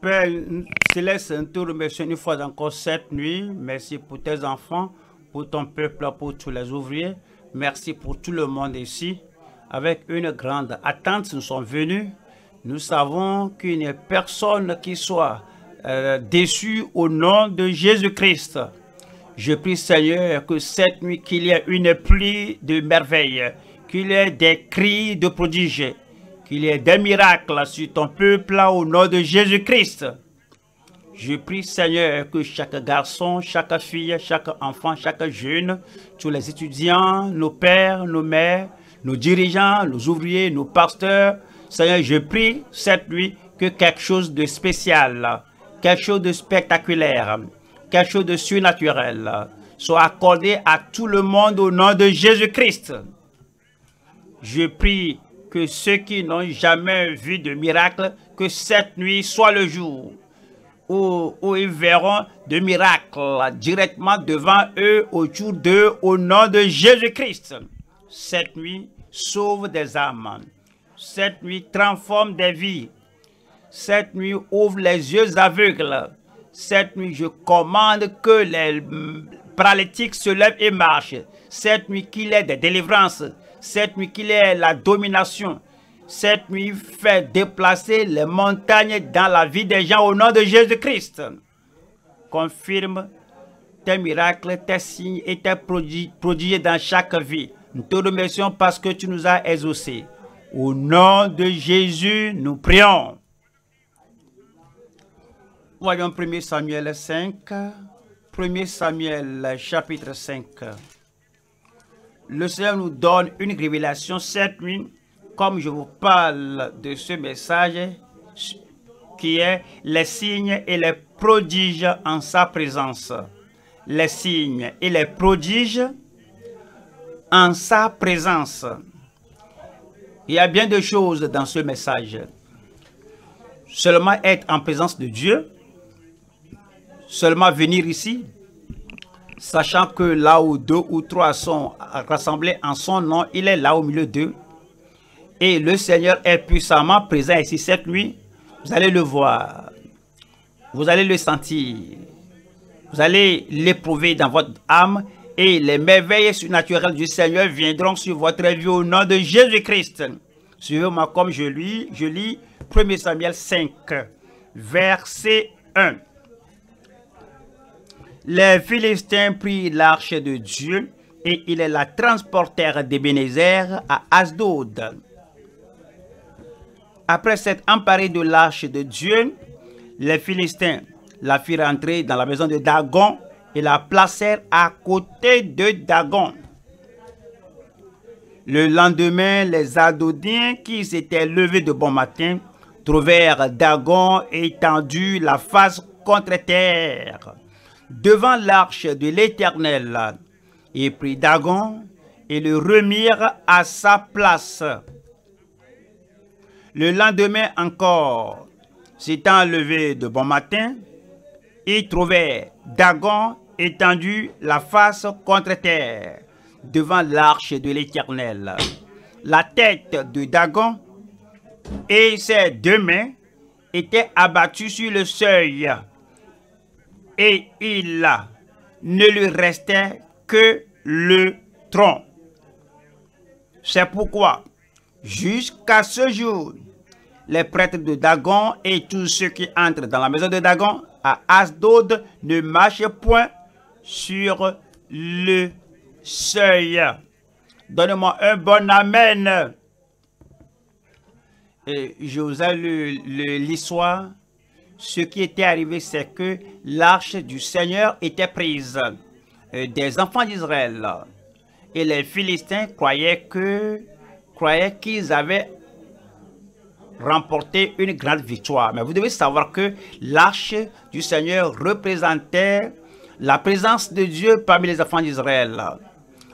Père Céleste, nous te remercions une fois encore cette nuit. Merci pour tes enfants, pour ton peuple, pour tous les ouvriers. Merci pour tout le monde ici. Avec une grande attente, nous sommes venus. Nous savons qu'il n'y a personne qui soit déçu au nom de Jésus-Christ. Je prie, Seigneur, que cette nuit, qu'il y ait une pluie de merveilles, qu'il y ait des cris de prodiges, qu'il y ait des miracles sur ton peuple au nom de Jésus-Christ. Je prie, Seigneur, que chaque garçon, chaque fille, chaque enfant, chaque jeune, tous les étudiants, nos pères, nos mères, nos dirigeants, nos ouvriers, nos pasteurs, Seigneur, je prie cette nuit que quelque chose de spécial, quelque chose de spectaculaire, quelque chose de surnaturel soit accordé à tout le monde au nom de Jésus-Christ. Je prie que ceux qui n'ont jamais vu de miracle, que cette nuit soit le jour où ils verront des miracles directement devant eux, autour d'eux, au nom de Jésus-Christ. Cette nuit, sauve des âmes. Cette nuit, transforme des vies. Cette nuit, ouvre les yeux aveugles. Cette nuit, je commande que les paralytiques se lèvent et marchent. Cette nuit, qu'il ait des délivrances. Cette nuit, qu'il ait la domination. Cette nuit, fait déplacer les montagnes dans la vie des gens au nom de Jésus-Christ. Confirme tes miracles, tes signes et tes prodiges dans chaque vie. Nous te remercions parce que tu nous as exaucés. Au nom de Jésus, nous prions. Voyons 1 Samuel 5. 1 Samuel chapitre 5. Le Seigneur nous donne une révélation cette nuit, comme je vous parle de ce message, qui est les signes et les prodiges en sa présence. Les signes et les prodiges en sa présence. Il y a bien de choses dans ce message. Seulement être en présence de Dieu, seulement venir ici, sachant que là où deux ou trois sont rassemblés en son nom, il est là au milieu d'eux. Et le Seigneur est puissamment présent ici cette nuit. Vous allez le voir, vous allez le sentir, vous allez l'éprouver dans votre âme. Et les merveilles surnaturelles du Seigneur viendront sur votre vie au nom de Jésus-Christ. Suivez-moi comme je lis 1 Samuel 5, verset 1. Les Philistins prirent l'arche de Dieu et ils la transportèrent d'Ébénézer à Asdod. Après s'être emparés de l'arche de Dieu, les Philistins la firent entrer dans la maison de Dagon et la placèrent à côté de Dagon. Le lendemain, les Asdodiens qui s'étaient levés de bon matin trouvèrent Dagon étendu la face contre terre devant l'arche de l'Éternel. Ils prirent Dagon et le remirent à sa place. Le lendemain encore, s'étant levés de bon matin, ils trouvèrent Dagon étendu la face contre terre devant l'arche de l'Éternel. La tête de Dagon et ses deux mains étaient abattues sur le seuil et il ne lui restait que le tronc. C'est pourquoi, jusqu'à ce jour, les prêtres de Dagon et tous ceux qui entrent dans la maison de Dagon à Asdod ne marchent point sur le seuil. Donne-moi un bon amen. Et je vous ai lu l'histoire. Ce qui était arrivé, c'est que l'arche du Seigneur était prise des enfants d'Israël. Et les Philistins croyaient qu'ils avaient remporter une grande victoire. Mais vous devez savoir que l'arche du Seigneur représentait la présence de Dieu parmi les enfants d'Israël.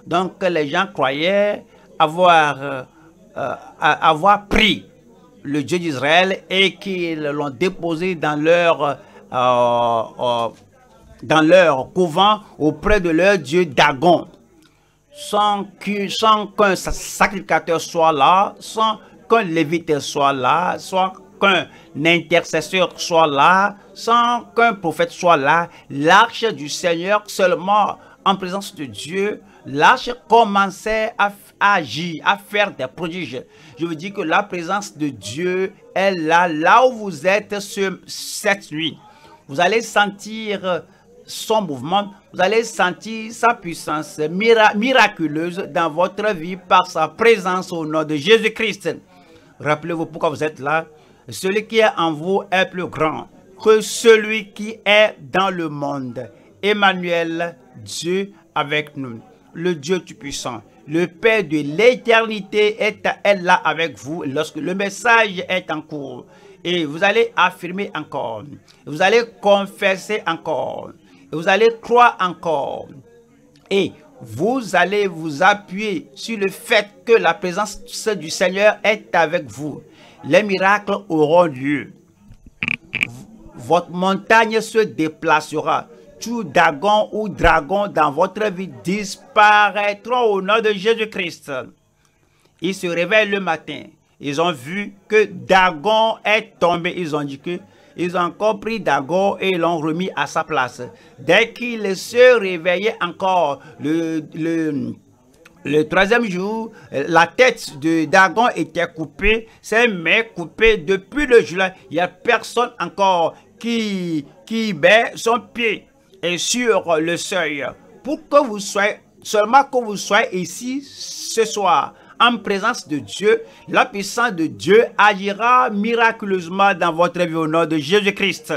Donc les gens croyaient avoir pris le Dieu d'Israël et qu'ils l'ont déposé dans leur couvent auprès de leur Dieu Dagon. Sans qu'un sacrificateur soit là, sans qu'un lévite soit là, soit qu'un intercesseur soit là, sans qu'un prophète soit là, l'arche du Seigneur seulement en présence de Dieu, l'arche commençait à agir, à faire des prodiges. Je vous dis que la présence de Dieu est là, là où vous êtes cette nuit. Vous allez sentir son mouvement, vous allez sentir sa puissance miraculeuse dans votre vie par sa présence au nom de Jésus-Christ. Rappelez-vous pourquoi vous êtes là. Celui qui est en vous est plus grand que celui qui est dans le monde. Emmanuel, Dieu avec nous, le Dieu Tout-Puissant. Le Père de l'éternité est là avec vous lorsque le message est en cours. Et vous allez affirmer encore, vous allez confesser encore, vous allez croire encore. Et vous allez vous appuyer sur le fait que la présence du Seigneur est avec vous. Les miracles auront lieu. Votre montagne se déplacera. Tout dragon ou dragon dans votre vie disparaîtra au nom de Jésus-Christ. Ils se réveillent le matin. Ils ont vu que Dagon est tombé. Ils ont dit que ils ont encore pris Dagon et l'ont remis à sa place. Dès qu'il se réveillait encore le troisième jour, la tête de Dagon était coupée, ses mains coupées. Depuis le jour-là, il n'y a personne encore qui met son pied sur le seuil. Pour que vous soyez, seulement que vous soyez ici ce soir, en présence de Dieu, la puissance de Dieu agira miraculeusement dans votre vie au nom de Jésus-Christ.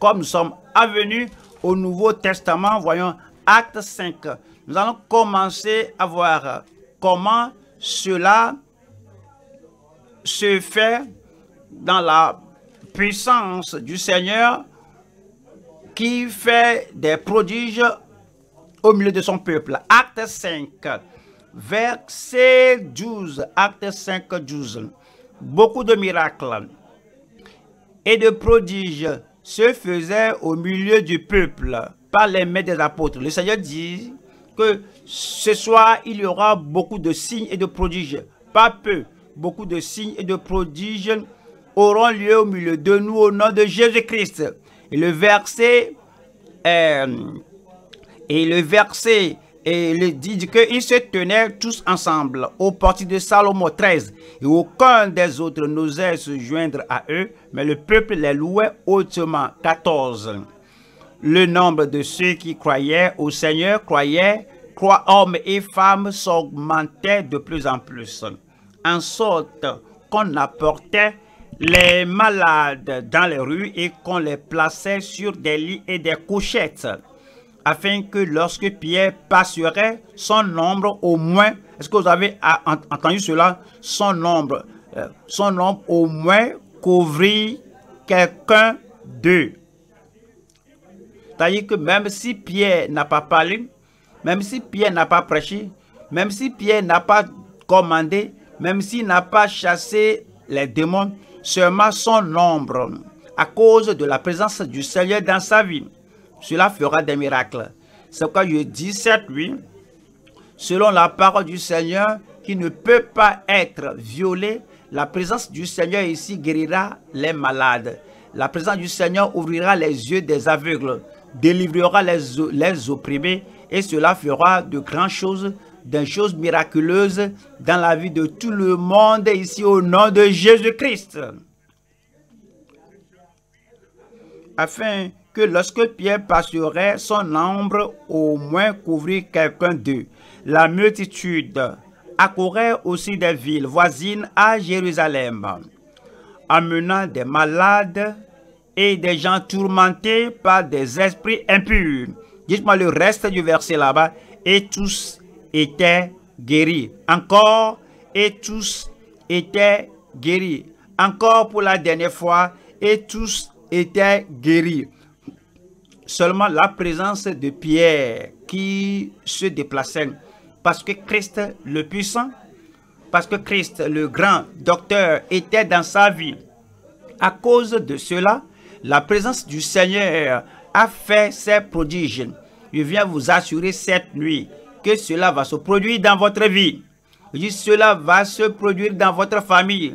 Comme nous sommes avenus au Nouveau Testament, voyons Acte 5. Nous allons commencer à voir comment cela se fait dans la puissance du Seigneur qui fait des prodiges au milieu de son peuple. Acte 5. Verset 12, Acte 5, 12. Beaucoup de miracles et de prodiges se faisaient au milieu du peuple par les mains des apôtres. Le Seigneur dit que ce soir, il y aura beaucoup de signes et de prodiges. Pas peu, beaucoup de signes et de prodiges auront lieu au milieu de nous au nom de Jésus-Christ. Et il dit qu'ils se tenaient tous ensemble au portique de Salomon 13. Et aucun des autres n'osait se joindre à eux, mais le peuple les louait hautement. 14. Le nombre de ceux qui croyaient au Seigneur, hommes et femmes, s'augmentait de plus en plus, en sorte qu'on apportait les malades dans les rues et qu'on les plaçait sur des lits et des couchettes, afin que lorsque Pierre passerait, son nombre au moins, est-ce que vous avez entendu cela? Son nombre au moins couvrit quelqu'un d'eux. C'est-à-dire que même si Pierre n'a pas parlé, même si Pierre n'a pas prêché, même si Pierre n'a pas commandé, même s'il n'a pas chassé les démons, seulement son nombre, à cause de la présence du Seigneur dans sa vie, cela fera des miracles. C'est pourquoi je dis cette nuit, selon la parole du Seigneur, qui ne peut pas être violée, la présence du Seigneur ici guérira les malades. La présence du Seigneur ouvrira les yeux des aveugles, délivrera les opprimés, et cela fera de grandes choses, des choses miraculeuses dans la vie de tout le monde ici au nom de Jésus-Christ. Afin que lorsque Pierre passerait, son nombre au moins couvrit quelqu'un d'eux. La multitude accourait aussi des villes voisines à Jérusalem, amenant des malades et des gens tourmentés par des esprits impurs. Dites-moi le reste du verset là-bas. Et tous étaient guéris. Encore, et tous étaient guéris. Encore pour la dernière fois, et tous étaient guéris. Seulement la présence de Pierre qui se déplaçait. Parce que Christ le puissant, parce que Christ le grand docteur était dans sa vie. À cause de cela, la présence du Seigneur a fait ses prodiges. Je viens vous assurer cette nuit que cela va se produire dans votre vie. Je dis, cela va se produire dans votre famille.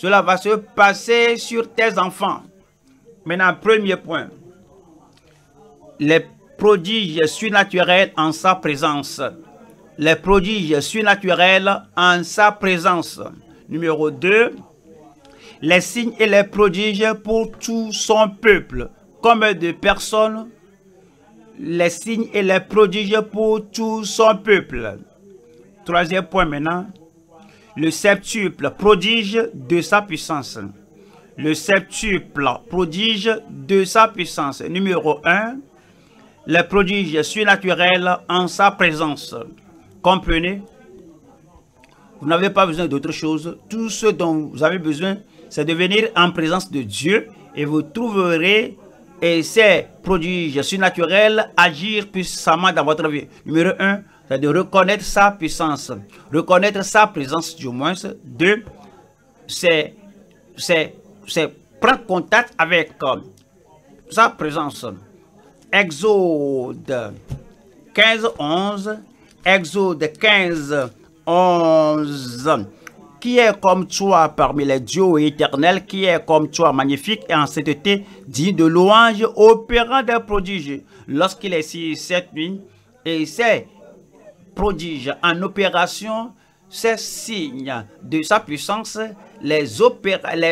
Cela va se passer sur tes enfants. Maintenant, premier point. Les prodiges surnaturels en sa présence. Les prodiges surnaturels en sa présence. Numéro 2. Les signes et les prodiges pour tout son peuple. Combien de personnes? Les signes et les prodiges pour tout son peuple. Troisième point maintenant. Le septuple prodige de sa puissance. Le septuple prodige de sa puissance. Numéro 1. Les prodiges surnaturels en sa présence. Comprenez? Vous n'avez pas besoin d'autre chose. Tout ce dont vous avez besoin, c'est de venir en présence de Dieu. Et vous trouverez ces prodiges surnaturels agir puissamment dans votre vie. Numéro 1. C'est de reconnaître sa puissance, reconnaître sa présence du moins. 2, c'est prendre contact avec sa présence. Exode 15, 11, Exode 15, 11. Qui est comme toi parmi les dieux éternels, qui est comme toi magnifique et en sainteté, digne de louange, opérant des prodiges. Lorsqu'il est ici cette nuit, et c'est prodiges en opération, ces signes de sa puissance, les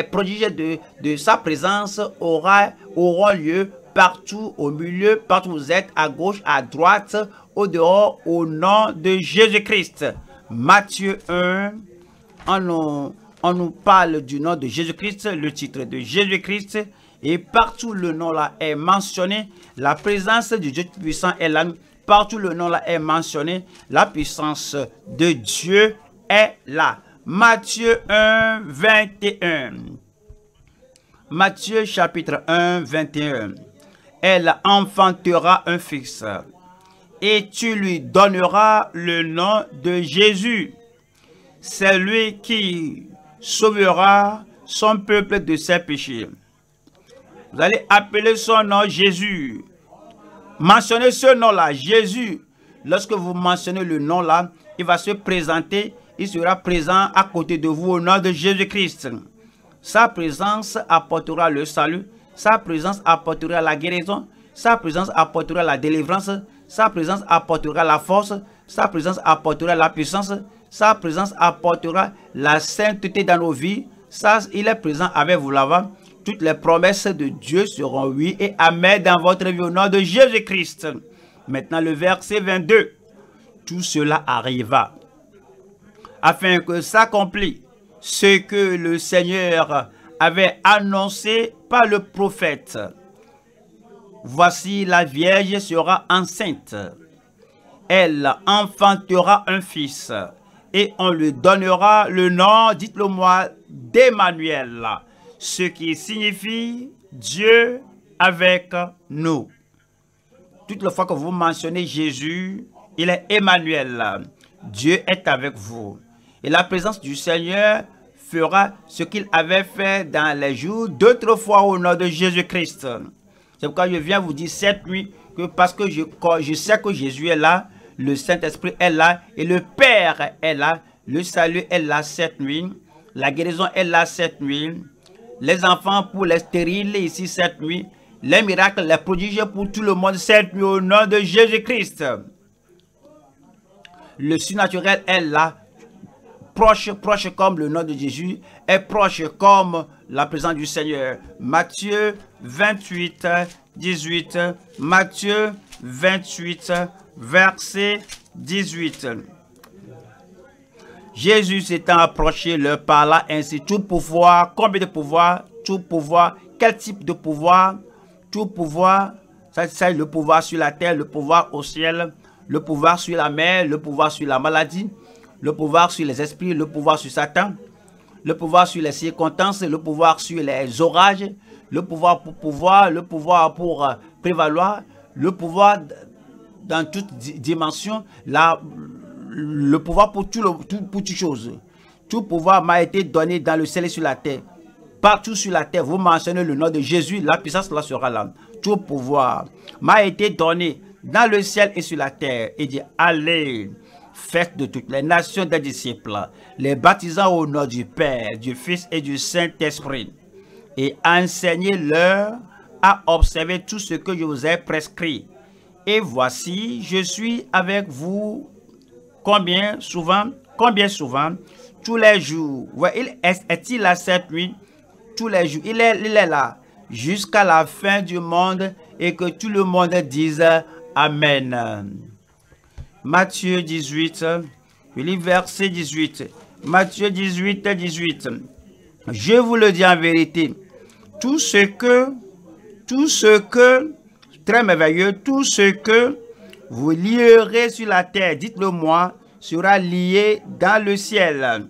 prodiges de sa présence auront lieu partout, au milieu, partout où vous êtes, à gauche, à droite, au dehors, au nom de Jésus-Christ. Matthieu 1, on nous parle du nom de Jésus-Christ, le titre de Jésus-Christ, et partout le nom là est mentionné, la présence du Dieu puissant est là. Partout le nom là est mentionné, la puissance de Dieu est là. Matthieu 1, 21. Matthieu chapitre 1, 21. Elle enfantera un fils et tu lui donneras le nom de Jésus. C'est lui qui sauvera son peuple de ses péchés. Vous allez appeler son nom Jésus. Mentionnez ce nom-là, Jésus. Lorsque vous mentionnez le nom-là, il va se présenter, il sera présent à côté de vous au nom de Jésus-Christ. Sa présence apportera le salut, sa présence apportera la guérison, sa présence apportera la délivrance, sa présence apportera la force, sa présence apportera la puissance, sa présence apportera la sainteté dans nos vies. Ça, il est présent avec vous là-bas. Toutes les promesses de Dieu seront oui et amen dans votre vie au nom de Jésus-Christ. Maintenant le verset 22. Tout cela arriva afin que s'accomplisse ce que le Seigneur avait annoncé par le prophète. Voici la Vierge sera enceinte. Elle enfantera un fils et on lui donnera le nom, dites-le-moi, d'Emmanuel. Ce qui signifie Dieu avec nous. Toute la fois que vous mentionnez Jésus, il est Emmanuel. Dieu est avec vous. Et la présence du Seigneur fera ce qu'il avait fait dans les jours d'autrefois au nom de Jésus-Christ. C'est pourquoi je viens vous dire cette nuit que parce que je sais que Jésus est là, le Saint-Esprit est là et le Père est là, le salut est là cette nuit, la guérison est là cette nuit. Les enfants pour les stériles ici cette nuit. Les miracles, les prodiges pour tout le monde cette nuit au nom de Jésus-Christ. Le surnaturel est là. Proche, proche comme le nom de Jésus. Est proche comme la présence du Seigneur. Matthieu 28, 18. Matthieu 28, verset 18. Jésus s'étant approché leur parla ainsi, tout pouvoir, combien de pouvoir, tout pouvoir, quel type de pouvoir, tout pouvoir, c'est le pouvoir sur la terre, le pouvoir au ciel, le pouvoir sur la mer, le pouvoir sur la maladie, le pouvoir sur les esprits, le pouvoir sur Satan, le pouvoir sur les circonstances, le pouvoir sur les orages, le pouvoir pour pouvoir, le pouvoir pour prévaloir, le pouvoir dans toute dimension, le pouvoir pour toutes choses. Tout pouvoir m'a été donné dans le ciel et sur la terre. Partout sur la terre, vous mentionnez le nom de Jésus, la puissance là sera là. Tout pouvoir m'a été donné dans le ciel et sur la terre. Il dit, allez, fête de toutes les nations des disciples, les baptisant au nom du Père, du Fils et du Saint-Esprit, et enseignez-leur à observer tout ce que je vous ai prescrit. Et voici, je suis avec vous combien souvent, tous les jours. Est-il là cette nuit? Tous les jours, il est là, jusqu'à la fin du monde, et que tout le monde dise Amen. Matthieu 18, je lis verset 18. Matthieu 18, 18. Je vous le dis en vérité, tout ce que vous lierez sur la terre, dites-le moi, sera lié dans le ciel.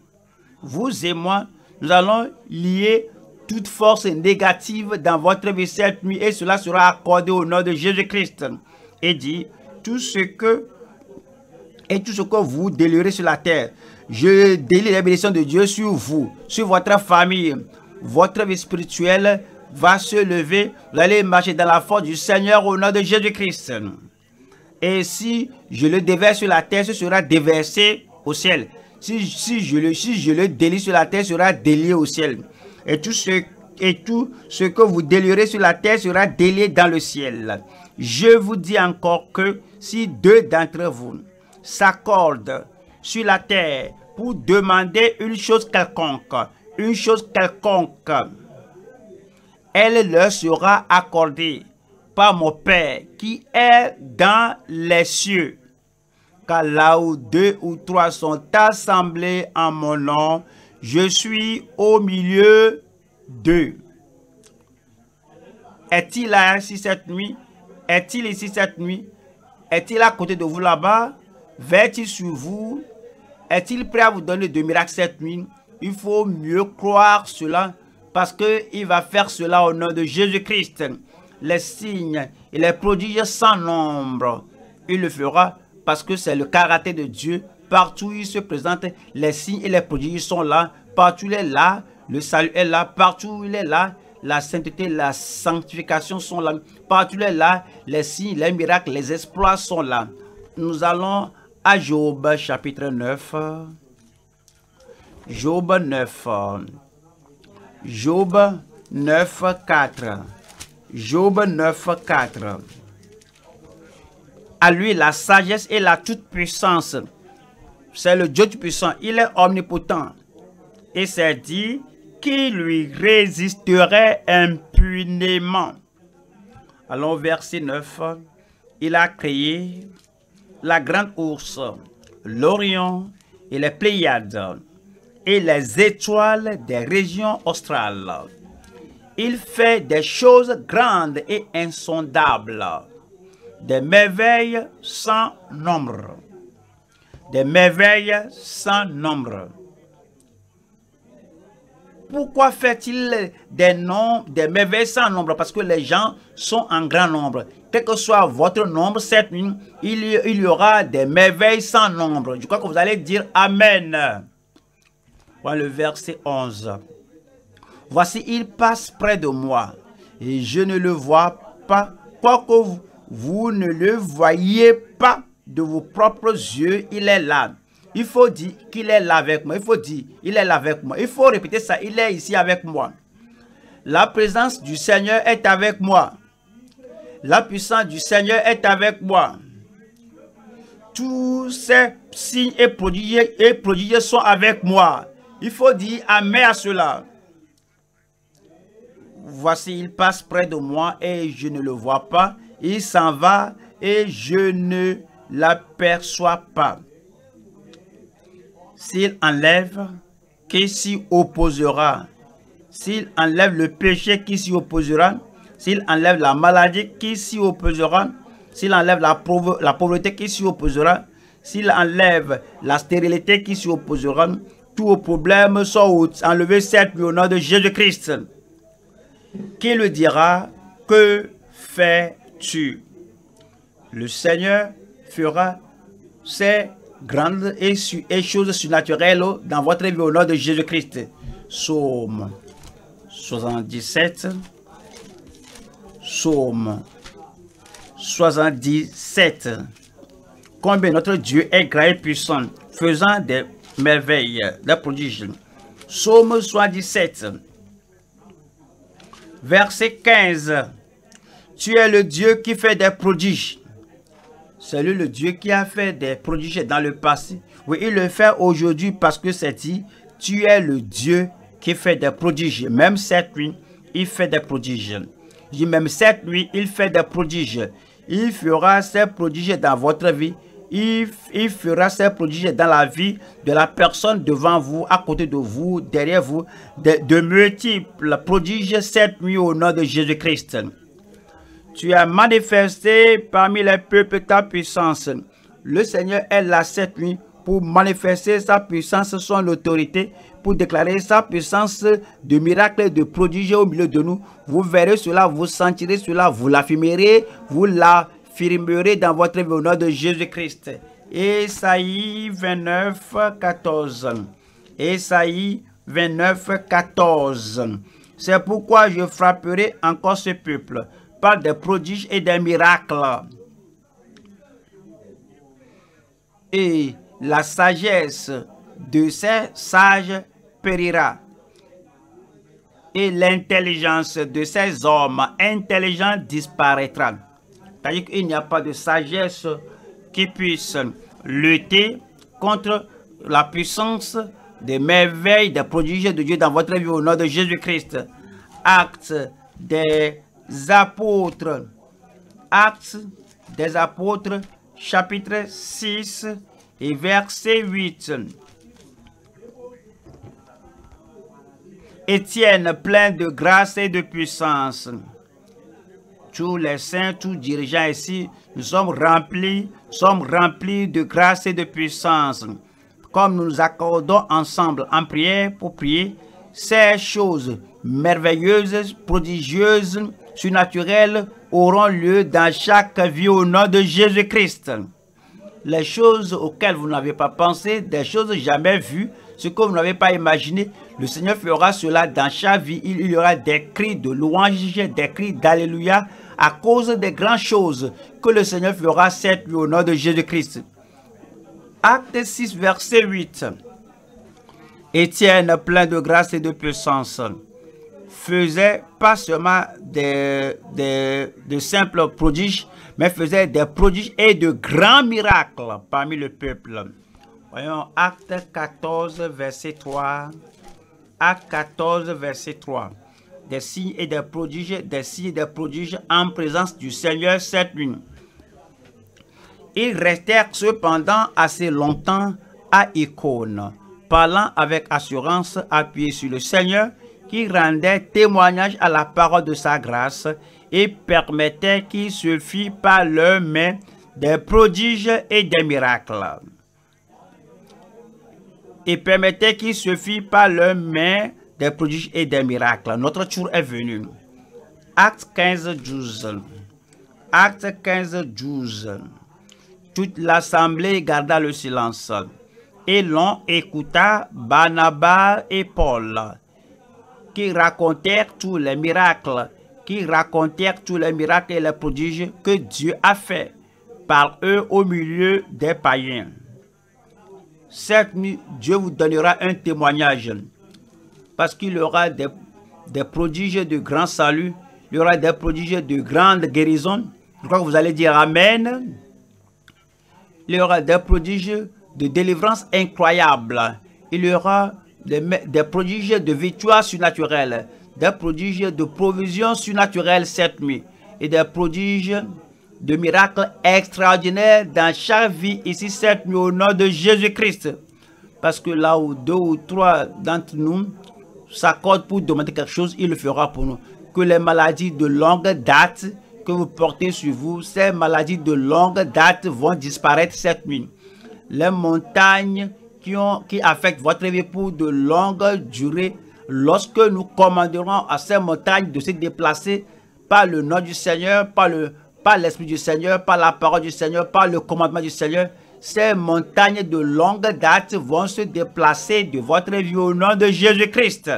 Vous et moi, nous allons lier toute force négative dans votre vie cette nuit, et cela sera accordé au nom de Jésus-Christ. Et dit, tout ce que vous délirez sur la terre, je délire la bénédiction de Dieu sur vous, sur votre famille. Votre vie spirituelle va se lever, vous allez marcher dans la force du Seigneur au nom de Jésus-Christ. Et si je le déverse sur la terre, ce sera déversé au ciel. Si je le délie sur la terre, ce sera délié au ciel. Et tout ce que vous délirez sur la terre sera délié dans le ciel. Je vous dis encore que si deux d'entre vous s'accordent sur la terre pour demander une chose quelconque, elle leur sera accordée par mon Père qui est dans les cieux. Car là où deux ou trois sont assemblés en mon nom, je suis au milieu d'eux. Est-il là ici cette nuit? Est-il ici cette nuit? Est-il à côté de vous là-bas? Veille-t-il sur vous? Est-il prêt à vous donner de miracles cette nuit? Il faut mieux croire cela, parce qu'il va faire cela au nom de Jésus-Christ. Les signes et les prodiges sans nombre, il le fera, parce que c'est le caractère de Dieu. Partout où il se présente, les signes et les prodiges sont là. Partout où il est là, le salut est là. Partout où il est là, la sainteté, la sanctification sont là. Partout où il est là, les signes, les miracles, les exploits sont là. Nous allons à Job chapitre 9. Job 9. Job 9, 4. Job 9, 4. À lui la sagesse et la toute-puissance. C'est le Dieu tout-puissant. Il est omnipotent. Et c'est dit qui lui résisterait impunément. Allons verset 9. Il a créé la grande ours, l'Orion et les Pléiades, et les étoiles des régions australes. Il fait des choses grandes et insondables, des merveilles sans nombre. Des merveilles sans nombre. Pourquoi fait-il des merveilles sans nombre? Parce que les gens sont en grand nombre. Quel que soit votre nombre, cette nuit, il y aura des merveilles sans nombre. Je crois que vous allez dire Amen. Voilà le verset 11. Voici, il passe près de moi, et je ne le vois pas, quoique vous ne le voyez pas de vos propres yeux, il est là. Il faut dire qu'il est là avec moi. Il faut dire il est là avec moi. Il faut répéter ça. Il est ici avec moi. La présence du Seigneur est avec moi. La puissance du Seigneur est avec moi. Tous ces signes et prodiges sont avec moi. Il faut dire Amen à cela. Voici, il passe près de moi et je ne le vois pas. Il s'en va et je ne l'aperçois pas. S'il enlève, qui s'y opposera? S'il enlève le péché, qui s'y opposera? S'il enlève la maladie, qui s'y opposera? S'il enlève la pauvreté, qui s'y opposera? S'il enlève la stérilité, qui s'y opposera? Tous problèmes sont enlevés cette nuit au nom de Jésus-Christ. Qui le dira? Que fais-tu? Le Seigneur fera ses grandes et choses surnaturelles dans votre vie au nom de Jésus-Christ. Psaume 77. Psaume 77. Combien notre Dieu est grand et puissant, faisant des merveilles, des prodiges. Psaume 77, verset 15. Tu es le Dieu qui fait des prodiges. C'est lui le Dieu qui a fait des prodiges dans le passé. Oui, il le fait aujourd'hui parce que c'est dit, tu es le Dieu qui fait des prodiges. Même cette nuit, il fait des prodiges. Je dis même cette nuit, il fait des prodiges. Il fera ses prodiges dans votre vie. Il fera ses prodiges dans la vie de la personne devant vous, à côté de vous, derrière vous. De multiples prodiges cette nuit au nom de Jésus-Christ. Tu as manifesté parmi les peuples ta puissance. Le Seigneur est là cette nuit pour manifester sa puissance, son autorité, pour déclarer sa puissance de miracles, de prodiges au milieu de nous. Vous verrez cela, vous sentirez cela, vous l'affirmerez dans votre vie au nom de Jésus-Christ. Ésaïe 29, 14. Ésaïe 29, 14. C'est pourquoi je frapperai encore ce peuple par des prodiges et des miracles. Et la sagesse de ces sages périra. Et l'intelligence de ces hommes intelligents disparaîtra. C'est-à-dire qu'il n'y a pas de sagesse qui puisse lutter contre la puissance des merveilles, des prodiges de Dieu dans votre vie au nom de Jésus-Christ. Actes des Apôtres. Actes des Apôtres, chapitre 6 et verset 8. Étienne, plein de grâce et de puissance. Tous les saints, tous dirigeants ici, nous sommes remplis de grâce et de puissance. Comme nous nous accordons ensemble en prière pour prier, ces choses merveilleuses, prodigieuses, surnaturelles auront lieu dans chaque vie au nom de Jésus-Christ. Les choses auxquelles vous n'avez pas pensé, des choses jamais vues, ce que vous n'avez pas imaginé, le Seigneur fera cela dans chaque vie. Il y aura des cris de louange, des cris d'alléluia à cause des grandes choses que le Seigneur fera cette nuit au nom de Jésus-Christ. Acte 6, verset 8. Étienne, plein de grâce et de puissance, faisait pas seulement de simples prodiges, mais faisait des prodiges et de grands miracles parmi le peuple. Voyons, Acte 14, verset 3. Acte 14, verset 3. Des signes et des prodiges, des signes et des prodiges en présence du Seigneur cette nuit. Ils restèrent cependant assez longtemps à Icône, parlant avec assurance, appuyés sur le Seigneur, qui rendait témoignage à la parole de sa grâce et permettait qu'il se fît par leurs mains des prodiges et des miracles. Et permettait qu'il se fît par leurs mains des prodiges et des miracles. Notre tour est venu. Acte 15, 12. Acte 15, 12. Toute l'assemblée garda le silence et l'on écouta Barnabas et Paul, qui racontèrent tous les miracles et les prodiges que Dieu a fait par eux au milieu des païens. Cette nuit, Dieu vous donnera un témoignage, parce qu'il y aura des prodiges de grand salut, il y aura des prodiges de grande guérison. Je crois que vous allez dire Amen. Il y aura des prodiges de délivrance incroyable. Il y aura des prodiges de victoire surnaturelle, des prodiges de provision surnaturelle cette nuit, et des prodiges de miracles extraordinaires dans chaque vie ici cette nuit au nom de Jésus-Christ. Parce que là où deux ou trois d'entre nous s'accordent pour demander quelque chose, il le fera pour nous. Que les maladies de longue date que vous portez sur vous, ces maladies de longue date vont disparaître cette nuit. Les montagnes qui affectent votre vie pour de longues durées, lorsque nous commanderons à ces montagnes de se déplacer par le nom du Seigneur, par l'Esprit du Seigneur, par la parole du Seigneur, par le commandement du Seigneur, ces montagnes de longue date vont se déplacer de votre vie au nom de Jésus-Christ.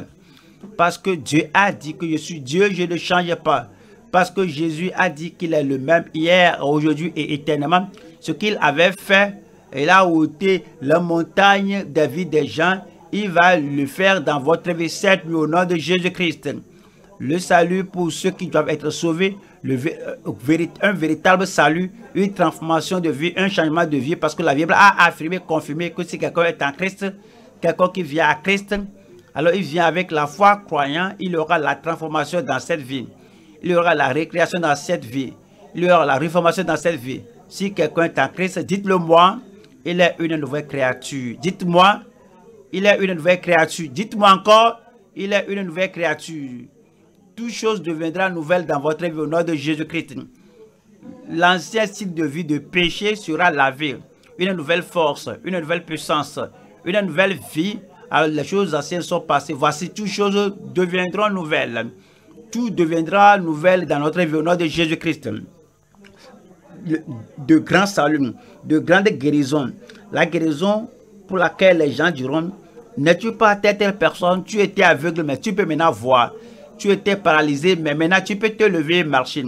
Parce que Dieu a dit que je suis Dieu, je ne change pas. Parce que Jésus a dit qu'il est le même hier, aujourd'hui et éternellement. ce qu'il avait fait. Il a ôté la montagne de la vie des gens. Il va le faire dans votre vie cette nuit au nom de Jésus-Christ. Le salut pour ceux qui doivent être sauvés, un véritable salut, une transformation de vie, un changement de vie, parce que la Bible a affirmé, confirmé que si quelqu'un est en Christ, quelqu'un qui vient à Christ, alors il vient avec la foi croyant, il aura la transformation dans cette vie, il aura la récréation dans cette vie, il aura la réformation dans cette vie. Si quelqu'un est en Christ, dites-le-moi, il est une nouvelle créature. Dites-moi, il est une nouvelle créature. Dites-moi encore, il est une nouvelle créature. Toute chose deviendra nouvelle dans votre vie au nom de Jésus-Christ. L'ancien style de vie de péché sera lavé. Une nouvelle force, une nouvelle puissance, une nouvelle vie. Alors les choses anciennes sont passées. Voici, toutes choses deviendront nouvelles. Tout deviendra nouvelle dans notre vie au nom de Jésus-Christ. De grands saluts, de grandes guérisons. La guérison pour laquelle les gens diront, n'es-tu pas telle personne, tu étais aveugle, mais tu peux maintenant voir. Tu étais paralysé, mais maintenant tu peux te lever et marcher.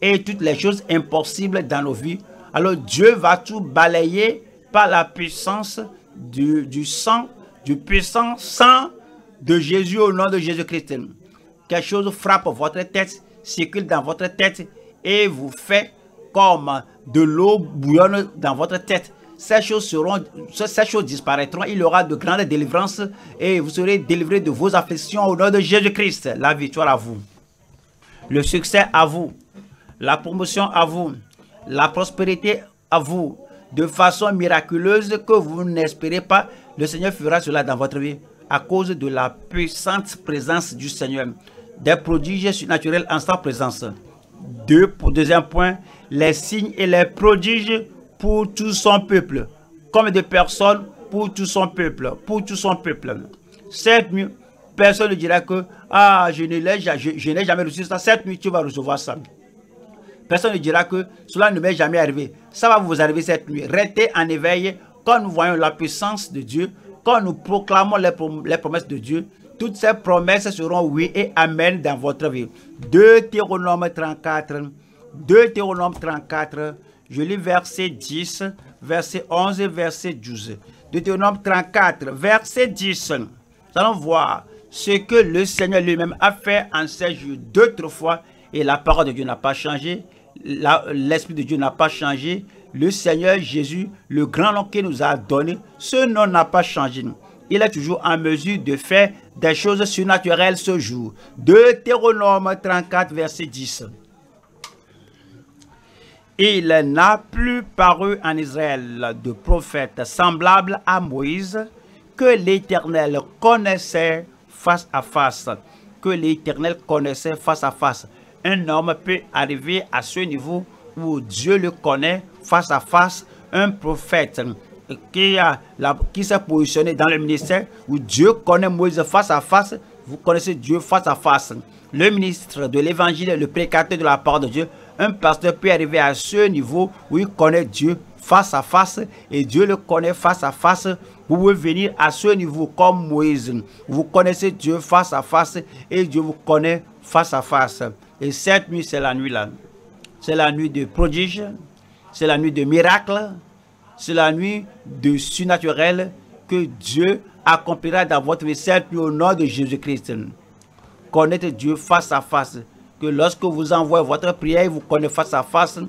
Et toutes les choses impossibles dans nos vies. Alors Dieu va tout balayer par la puissance du puissant sang de Jésus au nom de Jésus-Christ. Quelque chose frappe votre tête, circule dans votre tête et vous fait comme de l'eau bouillonne dans votre tête. Ces choses disparaîtront. Il y aura de grandes délivrances et vous serez délivrés de vos afflictions au nom de Jésus-Christ. La victoire à vous. Le succès à vous. La promotion à vous. La prospérité à vous. De façon miraculeuse que vous n'espérez pas, le Seigneur fera cela dans votre vie à cause de la puissante présence du Seigneur. Des prodiges surnaturels en sa présence. Deuxième point, les signes et les prodiges pour tout son peuple. Comme des personnes pour tout son peuple. Pour tout son peuple. Cette nuit, personne ne dira que ah, je n'ai jamais reçu ça. Cette nuit, tu vas recevoir ça. Personne ne dira que cela ne m'est jamais arrivé. Ça va vous arriver cette nuit. Restez en éveil quand nous voyons la puissance de Dieu, quand nous proclamons les promesses de Dieu. Toutes ces promesses seront oui et amen dans votre vie. Deutéronome 34. Je lis verset 10, verset 11 et verset 12. Deutéronome 34, verset 10. Nous allons voir ce que le Seigneur lui-même a fait en ces jours d'autrefois. Et la parole de Dieu n'a pas changé. L'Esprit de Dieu n'a pas changé. Le Seigneur Jésus, le grand nom qu'il nous a donné, ce nom n'a pas changé. Il est toujours en mesure de faire des choses surnaturelles ce jour. Deutéronome 34, verset 10. Il n'a plus paru en Israël de prophète semblable à Moïse que l'Éternel connaissait face à face. Que l'Éternel connaissait face à face. Un homme peut arriver à ce niveau où Dieu le connaît face à face. Un prophète qui s'est positionné dans le ministère où Dieu connaît Moïse face à face. Vous connaissez Dieu face à face. Le ministre de l'Évangile, le prédicateur de la parole de Dieu, un pasteur peut arriver à ce niveau où il connaît Dieu face à face et Dieu le connaît face à face. Vous pouvez venir à ce niveau comme Moïse. Vous connaissez Dieu face à face et Dieu vous connaît face à face. Et cette nuit, c'est la nuit là. C'est la nuit de prodiges, c'est la nuit de miracles, c'est la nuit de surnaturel que Dieu accomplira dans votre vie cette nuit au nom de Jésus-Christ. Connaître Dieu face à face. Que lorsque vous envoyez votre prière, vous connaissez face à face.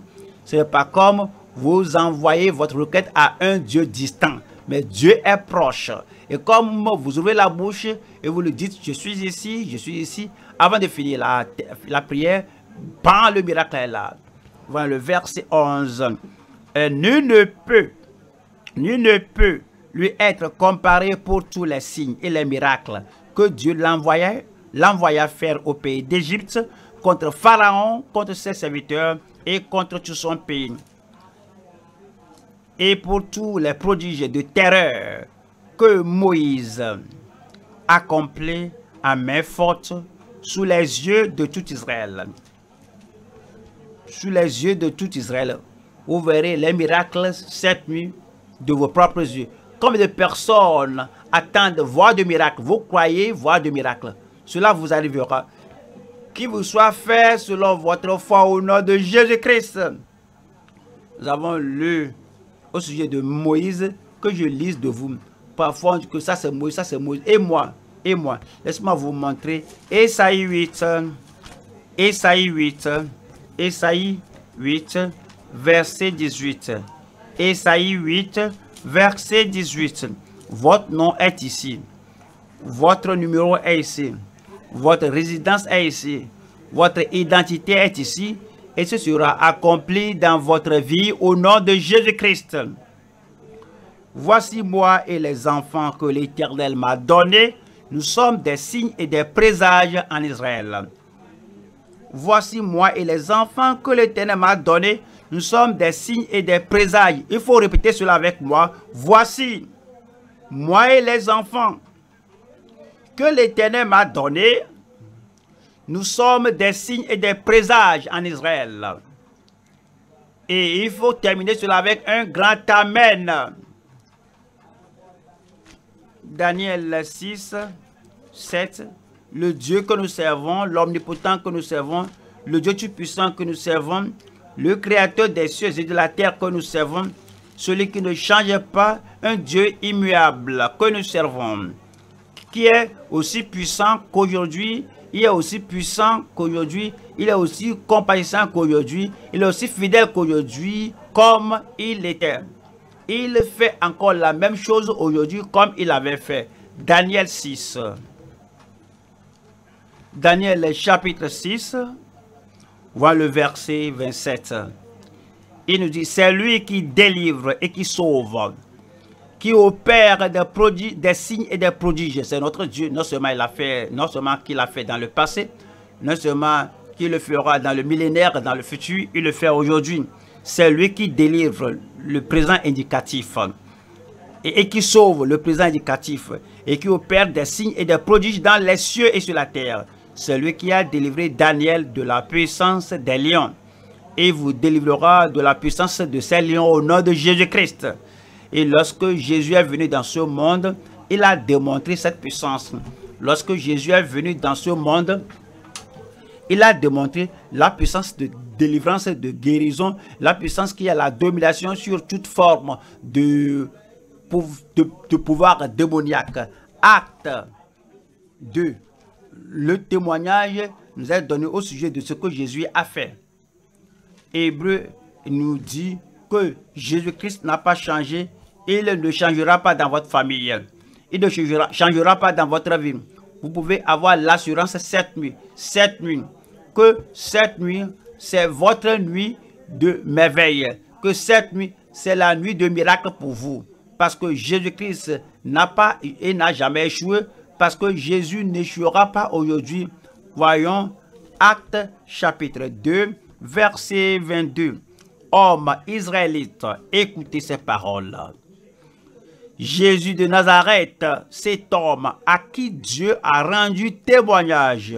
Ce n'est pas comme vous envoyez votre requête à un Dieu distant. Mais Dieu est proche. Et comme vous ouvrez la bouche et vous lui dites, je suis ici. Avant de finir la prière, bam, le miracle est là. Voilà le verset 11. Et nul ne peut lui être comparé pour tous les signes et les miracles que Dieu l'envoya faire au pays d'Égypte, contre Pharaon, contre ses serviteurs et contre tout son pays. Et pour tous les prodiges de terreur que Moïse accomplit à main forte sous les yeux de tout Israël. Sous les yeux de tout Israël, vous verrez les miracles cette nuit de vos propres yeux. Combien de personnes attendent voir de miracles? Vous croyez voir de miracles? Cela vous arrivera. Qu'il vous soit fait selon votre foi au nom de Jésus-Christ. Nous avons lu au sujet de Moïse que je lise de vous. Parfois, que ça c'est Moïse, ça c'est Moïse. Et moi, laisse-moi vous montrer Ésaïe 8, Ésaïe 8, Ésaïe 8, verset 18. Ésaïe 8, verset 18. Votre nom est ici. Votre numéro est ici. Votre résidence est ici. Votre identité est ici. Et ce sera accompli dans votre vie au nom de Jésus-Christ. Voici moi et les enfants que l'Éternel m'a donnés. Nous sommes des signes et des présages en Israël. Voici moi et les enfants que l'Éternel m'a donnés. Nous sommes des signes et des présages. Il faut répéter cela avec moi. Voici moi et les enfants que l'Éternel m'a donnés. Nous sommes des signes et des présages en Israël. Et il faut terminer cela avec un grand amen. Daniel 6, 7. Le Dieu que nous servons, l'omnipotent que nous servons, le Dieu tout-puissant que nous servons, le Créateur des cieux et de la terre que nous servons, celui qui ne change pas, un Dieu immuable que nous servons, qui est aussi puissant qu'aujourd'hui. Il est aussi puissant qu'aujourd'hui, il est aussi compatissant qu'aujourd'hui, il est aussi fidèle qu'aujourd'hui, comme il l'était. Il fait encore la même chose aujourd'hui comme il avait fait. Daniel 6. Daniel chapitre 6, voit le verset 27. Il nous dit, c'est lui qui délivre et qui sauve, qui opère des signes et des prodiges. C'est notre Dieu. Non seulement il a fait, non seulement qu'il l'a fait dans le passé, non seulement qu'il le fera dans le millénaire, dans le futur, il le fait aujourd'hui. C'est lui qui délivre, le présent indicatif, et qui sauve, le présent indicatif, et qui opère des signes et des prodiges dans les cieux et sur la terre. C'est lui qui a délivré Daniel de la puissance des lions, et vous délivrera de la puissance de ces lions au nom de Jésus-Christ. Et lorsque Jésus est venu dans ce monde, il a démontré cette puissance. Lorsque Jésus est venu dans ce monde, il a démontré la puissance de délivrance, de guérison, la puissance qui a la domination sur toute forme de pouvoir démoniaque. Acte 2. Le témoignage nous est donné au sujet de ce que Jésus a fait. Hébreu nous dit que Jésus-Christ n'a pas changé. Il ne changera pas dans votre famille. Il ne changera pas dans votre vie. Vous pouvez avoir l'assurance cette nuit, que cette nuit, c'est votre nuit de merveille. Que cette nuit, c'est la nuit de miracle pour vous. Parce que Jésus-Christ n'a pas et n'a jamais échoué. Parce que Jésus n'échouera pas aujourd'hui. Voyons, Actes chapitre 2, verset 22. Hommes israélites, écoutez ces paroles. Jésus de Nazareth, cet homme à qui Dieu a rendu témoignage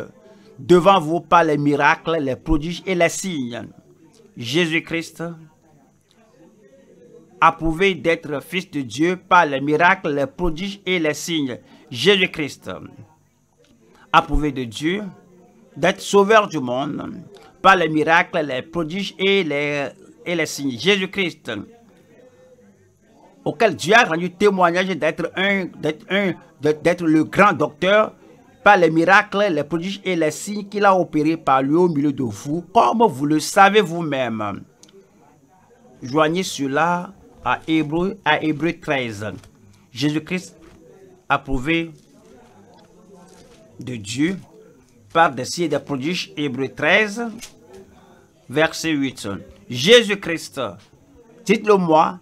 devant vous par les miracles, les prodiges et les signes. Jésus-Christ, approuvé d'être fils de Dieu par les miracles, les prodiges et les signes. Jésus-Christ, approuvé de Dieu d'être sauveur du monde par les miracles, les prodiges et les signes. Jésus-Christ, auquel Dieu a rendu témoignage d'être le grand docteur par les miracles, les prodiges et les signes qu'il a opérés par lui au milieu de vous, comme vous le savez vous-même. Joignez cela à Hébreux 13. Jésus-Christ approuvé de Dieu par des signes et des prodiges. Hébreux 13, verset 8. Jésus-Christ, dites-le-moi.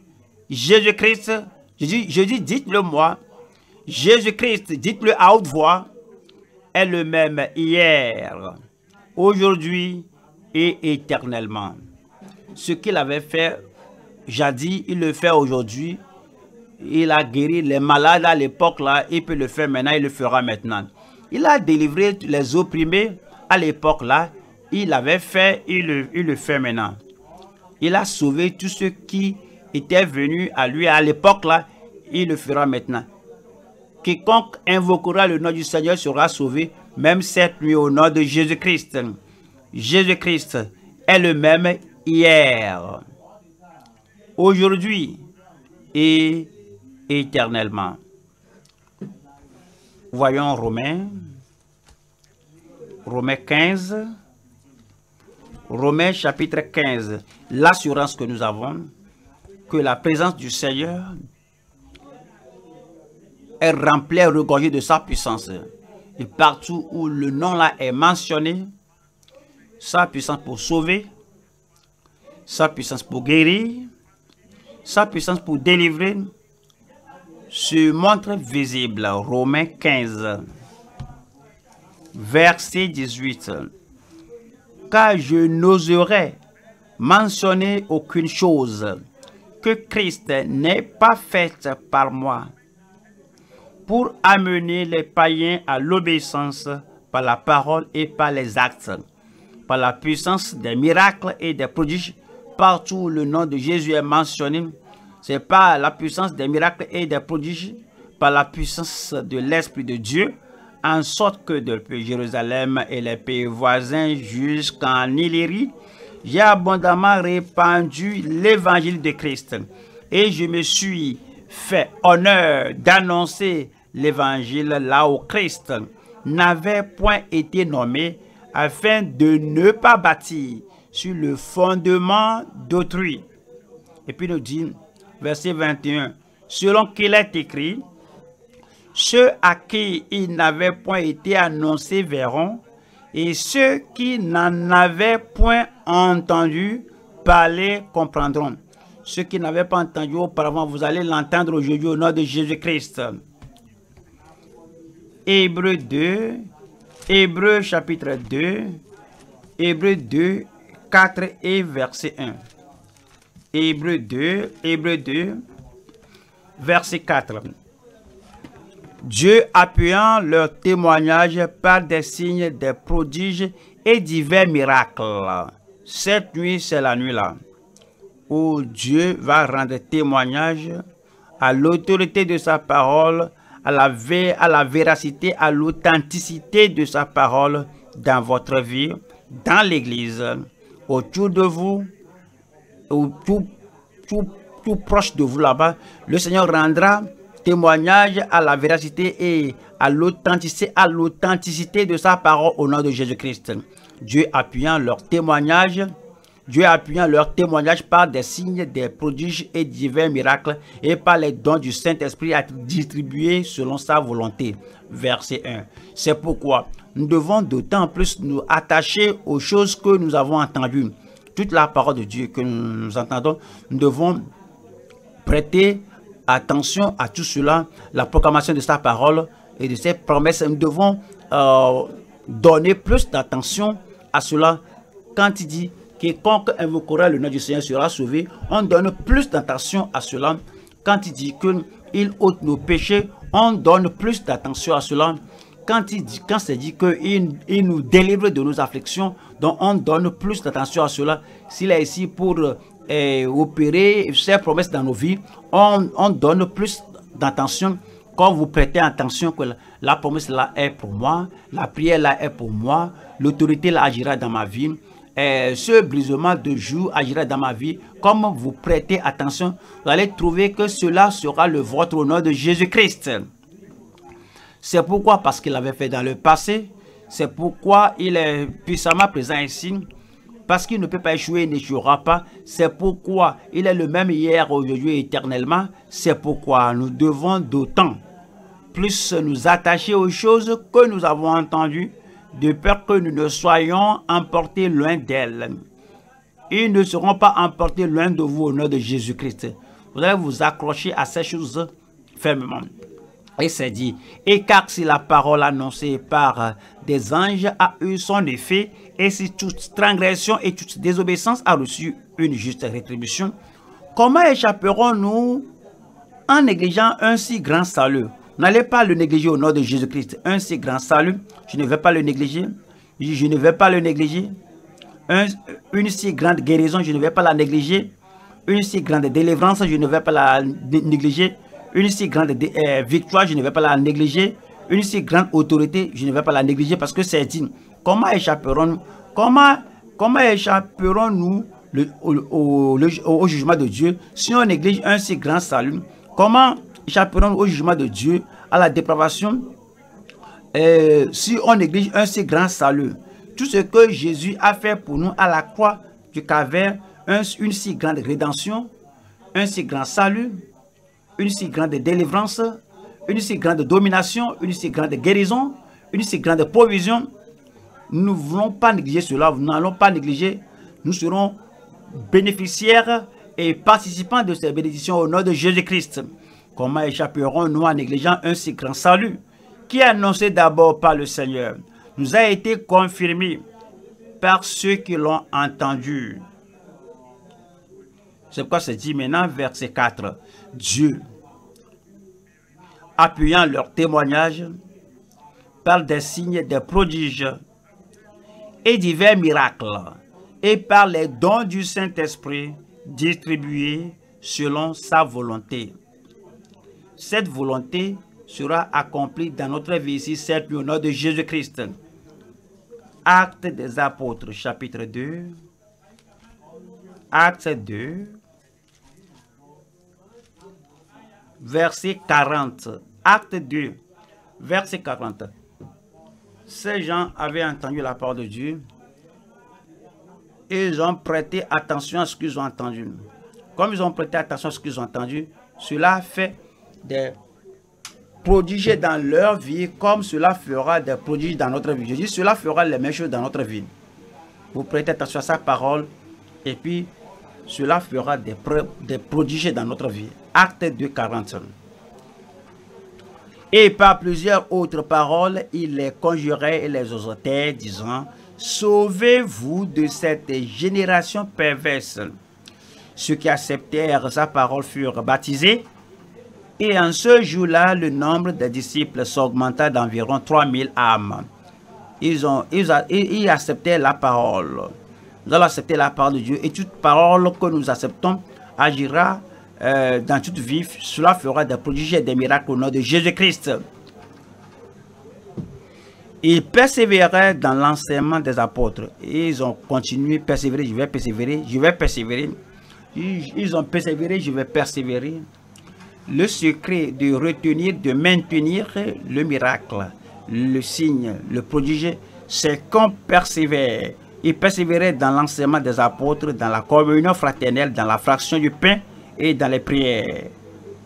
Jésus-Christ, je dis dites-le-moi, Jésus-Christ, dites-le à haute voix, est le même hier, aujourd'hui et éternellement. Ce qu'il avait fait jadis, il le fait aujourd'hui. Il a guéri les malades à l'époque, là, il peut le faire maintenant, il le fera maintenant. Il a délivré les opprimés à l'époque, là, il avait fait, il le fait maintenant. Il a sauvé tous ceux qui était venu à lui à l'époque là, il le fera maintenant. Quiconque invoquera le nom du Seigneur sera sauvé, même cette nuit au nom de Jésus-Christ. Jésus-Christ est le même hier, aujourd'hui et éternellement. Voyons Romains 15, Romains chapitre 15, l'assurance que nous avons, que la présence du Seigneur est remplie, regorgée de sa puissance. Et partout où le nom là est mentionné, sa puissance pour sauver, sa puissance pour guérir, sa puissance pour délivrer, se montre visible. Romains 15, verset 18. Car je n'oserais mentionner aucune chose que Christ n'ait pas faite par moi pour amener les païens à l'obéissance par la parole et par les actes, par la puissance des miracles et des prodiges. Partout où le nom de Jésus est mentionné, c'est par la puissance des miracles et des prodiges, par la puissance de l'Esprit de Dieu, en sorte que depuis Jérusalem et les pays voisins jusqu'en Illyrie, j'ai abondamment répandu l'évangile de Christ. Et je me suis fait honneur d'annoncer l'évangile là où Christ n'avait point été nommé, afin de ne pas bâtir sur le fondement d'autrui. Et puis nous dit, verset 21, selon qu'il est écrit, ceux à qui il n'avait point été annoncé verront, et ceux qui n'en avaient point entendu parler comprendront. Ceux qui n'avaient pas entendu auparavant, vous allez l'entendre aujourd'hui au nom de Jésus-Christ. Hébreux 2, Hébreux chapitre 2, Hébreux 2, 4 et verset 1. Hébreux 2, verset 4. Dieu appuyant leur témoignage par des signes, des prodiges et divers miracles. Cette nuit, c'est la nuit-là où Dieu va rendre témoignage à l'autorité de sa parole, à la véracité, à l'authenticité de sa parole dans votre vie, dans l'Église, autour de vous, tout proche de vous là-bas. Le Seigneur rendra témoignage à la véracité et à l'authenticité de sa parole au nom de Jésus-Christ. Dieu appuyant leur témoignage par des signes, des prodiges et divers miracles et par les dons du Saint-Esprit à distribuer selon sa volonté. Verset 1. C'est pourquoi nous devons d'autant plus nous attacher aux choses que nous avons entendues. Toute la parole de Dieu que nous entendons, nous devons prêter attention à tout cela, la proclamation de sa parole et de ses promesses. Nous devons donner plus d'attention à cela. Quand il dit « Quiconque invoquera le nom du Seigneur sera sauvé », on donne plus d'attention à cela. Quand il dit qu'il ôte nos péchés, on donne plus d'attention à cela. Quand c'est dit qu'il nous délivre de nos afflictions, donc on donne plus d'attention à cela. S'il est ici pour opérer ses promesses dans nos vies, on donne plus d'attention. Quand vous prêtez attention que la promesse là est pour moi, la prière là est pour moi, l'autorité là agira dans ma vie, ce brisement de joug agira dans ma vie, comme vous prêtez attention, vous allez trouver que cela sera le vôtre au nom de Jésus-Christ. C'est pourquoi, parce qu'il l'avait fait dans le passé, c'est pourquoi il est puissamment présent ici, parce qu'il ne peut pas échouer, il n'échouera pas, c'est pourquoi il est le même hier, aujourd'hui, éternellement, c'est pourquoi nous devons d'autant plus nous attacher aux choses que nous avons entendues, de peur que nous ne soyons emportés loin d'elles. Ils ne seront pas emportés loin de vous au nom de Jésus-Christ. Vous allez vous accrocher à ces choses fermement. Et c'est dit, et car si la parole annoncée par des anges a eu son effet, et si toute transgression et toute désobéissance a reçu une juste rétribution, comment échapperons-nous en négligeant un si grand salut? N'allez pas le négliger au nom de Jésus-Christ. Un si grand salut, je ne vais pas le négliger. Je ne vais pas le négliger. Une si grande guérison, je ne vais pas la négliger. Une si grande délivrance, je ne vais pas la négliger. Une si grande victoire, je ne vais pas la négliger. Une si grande autorité, je ne vais pas la négliger parce que c'est digne. Comment échapperons-nous au jugement de Dieu? Si on néglige un si grand salut, comment échapperons-nous au jugement de Dieu, à la dépravation? Si on néglige un si grand salut, tout ce que Jésus a fait pour nous à la croix du Calvaire, une si grande rédemption, un si grand salut, une si grande délivrance, une si grande domination, une si grande guérison, une si grande provision, nous ne voulons pas négliger cela, nous n'allons pas négliger, nous serons bénéficiaires et participants de ces bénédictions au nom de Jésus-Christ. Comment échapperons-nous en négligeant un si grand salut qui est annoncé d'abord par le Seigneur, nous a été confirmé par ceux qui l'ont entendu. C'est pourquoi c'est dit maintenant, verset 4. Dieu, appuyant leur témoignage par des signes, des prodiges et divers miracles, et par les dons du Saint-Esprit distribués selon sa volonté. Cette volonté sera accomplie dans notre vie ici, certes, au nom de Jésus-Christ. Actes des Apôtres, chapitre 2. Actes 2. Verset 40. Acte 2, verset 40. Ces gens avaient entendu la parole de Dieu et ils ont prêté attention à ce qu'ils ont entendu. Comme ils ont prêté attention à ce qu'ils ont entendu, cela fait des prodiges dans leur vie comme cela fera des prodiges dans notre vie. Je dis cela fera les mêmes choses dans notre vie. Vous prêtez attention à sa parole et puis cela fera des prodiges dans notre vie. Acte 2, 40. Et par plusieurs autres paroles, il les conjurait et les exhortait, disant, « Sauvez-vous de cette génération perverse. » Ceux qui acceptèrent sa parole furent baptisés. Et en ce jour-là, le nombre des disciples s'augmenta d'environ 3000 âmes. Ils acceptaient la parole. Nous allons accepter la parole de Dieu. Et toute parole que nous acceptons agira dans toute vie. Cela fera des prodiges et des miracles au nom de Jésus-Christ. Ils persévéraient dans l'enseignement des apôtres. Et ils ont continué à persévérer. Je vais persévérer. Je vais persévérer. Ils ont persévéré. Je vais persévérer. Le secret de retenir, de maintenir le miracle, le signe, le prodige, c'est qu'on persévère. Ils persévéraient dans l'enseignement des apôtres, dans la communion fraternelle, dans la fraction du pain et dans les prières.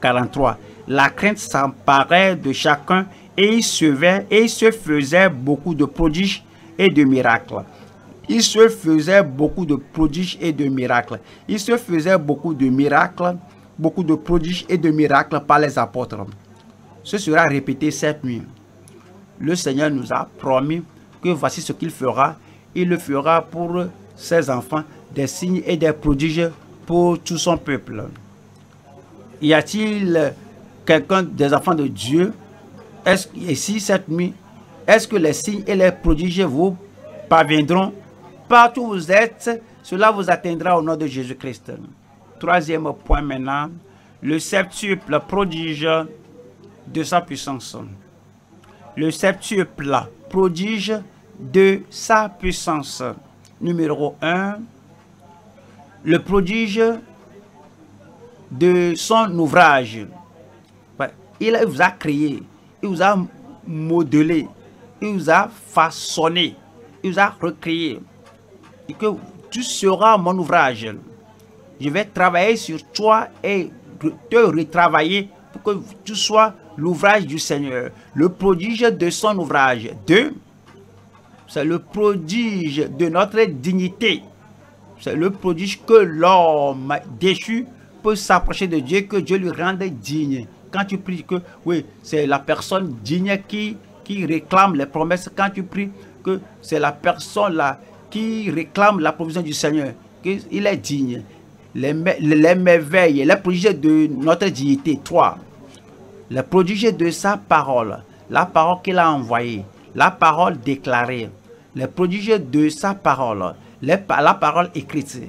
43. La crainte s'emparait de chacun et il se faisait beaucoup de prodiges et de miracles. Il se faisait beaucoup de prodiges et de miracles. Il se faisait beaucoup de miracles, beaucoup de prodiges et de miracles par les apôtres. Ce sera répété cette nuit. Le Seigneur nous a promis que voici ce qu'il fera. Il le fera pour ses enfants, des signes et des prodiges pour tout son peuple. Y a-t-il quelqu'un des enfants de Dieu ici cette nuit? Est-ce que les signes et les prodiges vous parviendront? Partout où vous êtes, cela vous atteindra au nom de Jésus-Christ. Troisième point maintenant, le septuple prodige de sa puissance. Le septuple prodige de sa puissance. Numéro 1, le prodige de son ouvrage. Il vous a créé, il vous a modelé, il vous a façonné, il vous a recréé. Et que tu seras mon ouvrage. Je vais travailler sur toi et te retravailler pour que tu sois l'ouvrage du Seigneur. Le prodige de son ouvrage. 2. C'est le prodige de notre dignité. C'est le prodige que l'homme déchu peut s'approcher de Dieu, que Dieu lui rende digne. Quand tu pries que, oui, c'est la personne digne qui réclame les promesses. Quand tu pries que c'est la personne là qui réclame la provision du Seigneur, qu'il est digne. Les merveilles, les prodiges de notre dignité. 3. Les prodiges de sa parole, la parole qu'il a envoyée. La parole déclarée, les prodiges de sa parole, la parole écrite,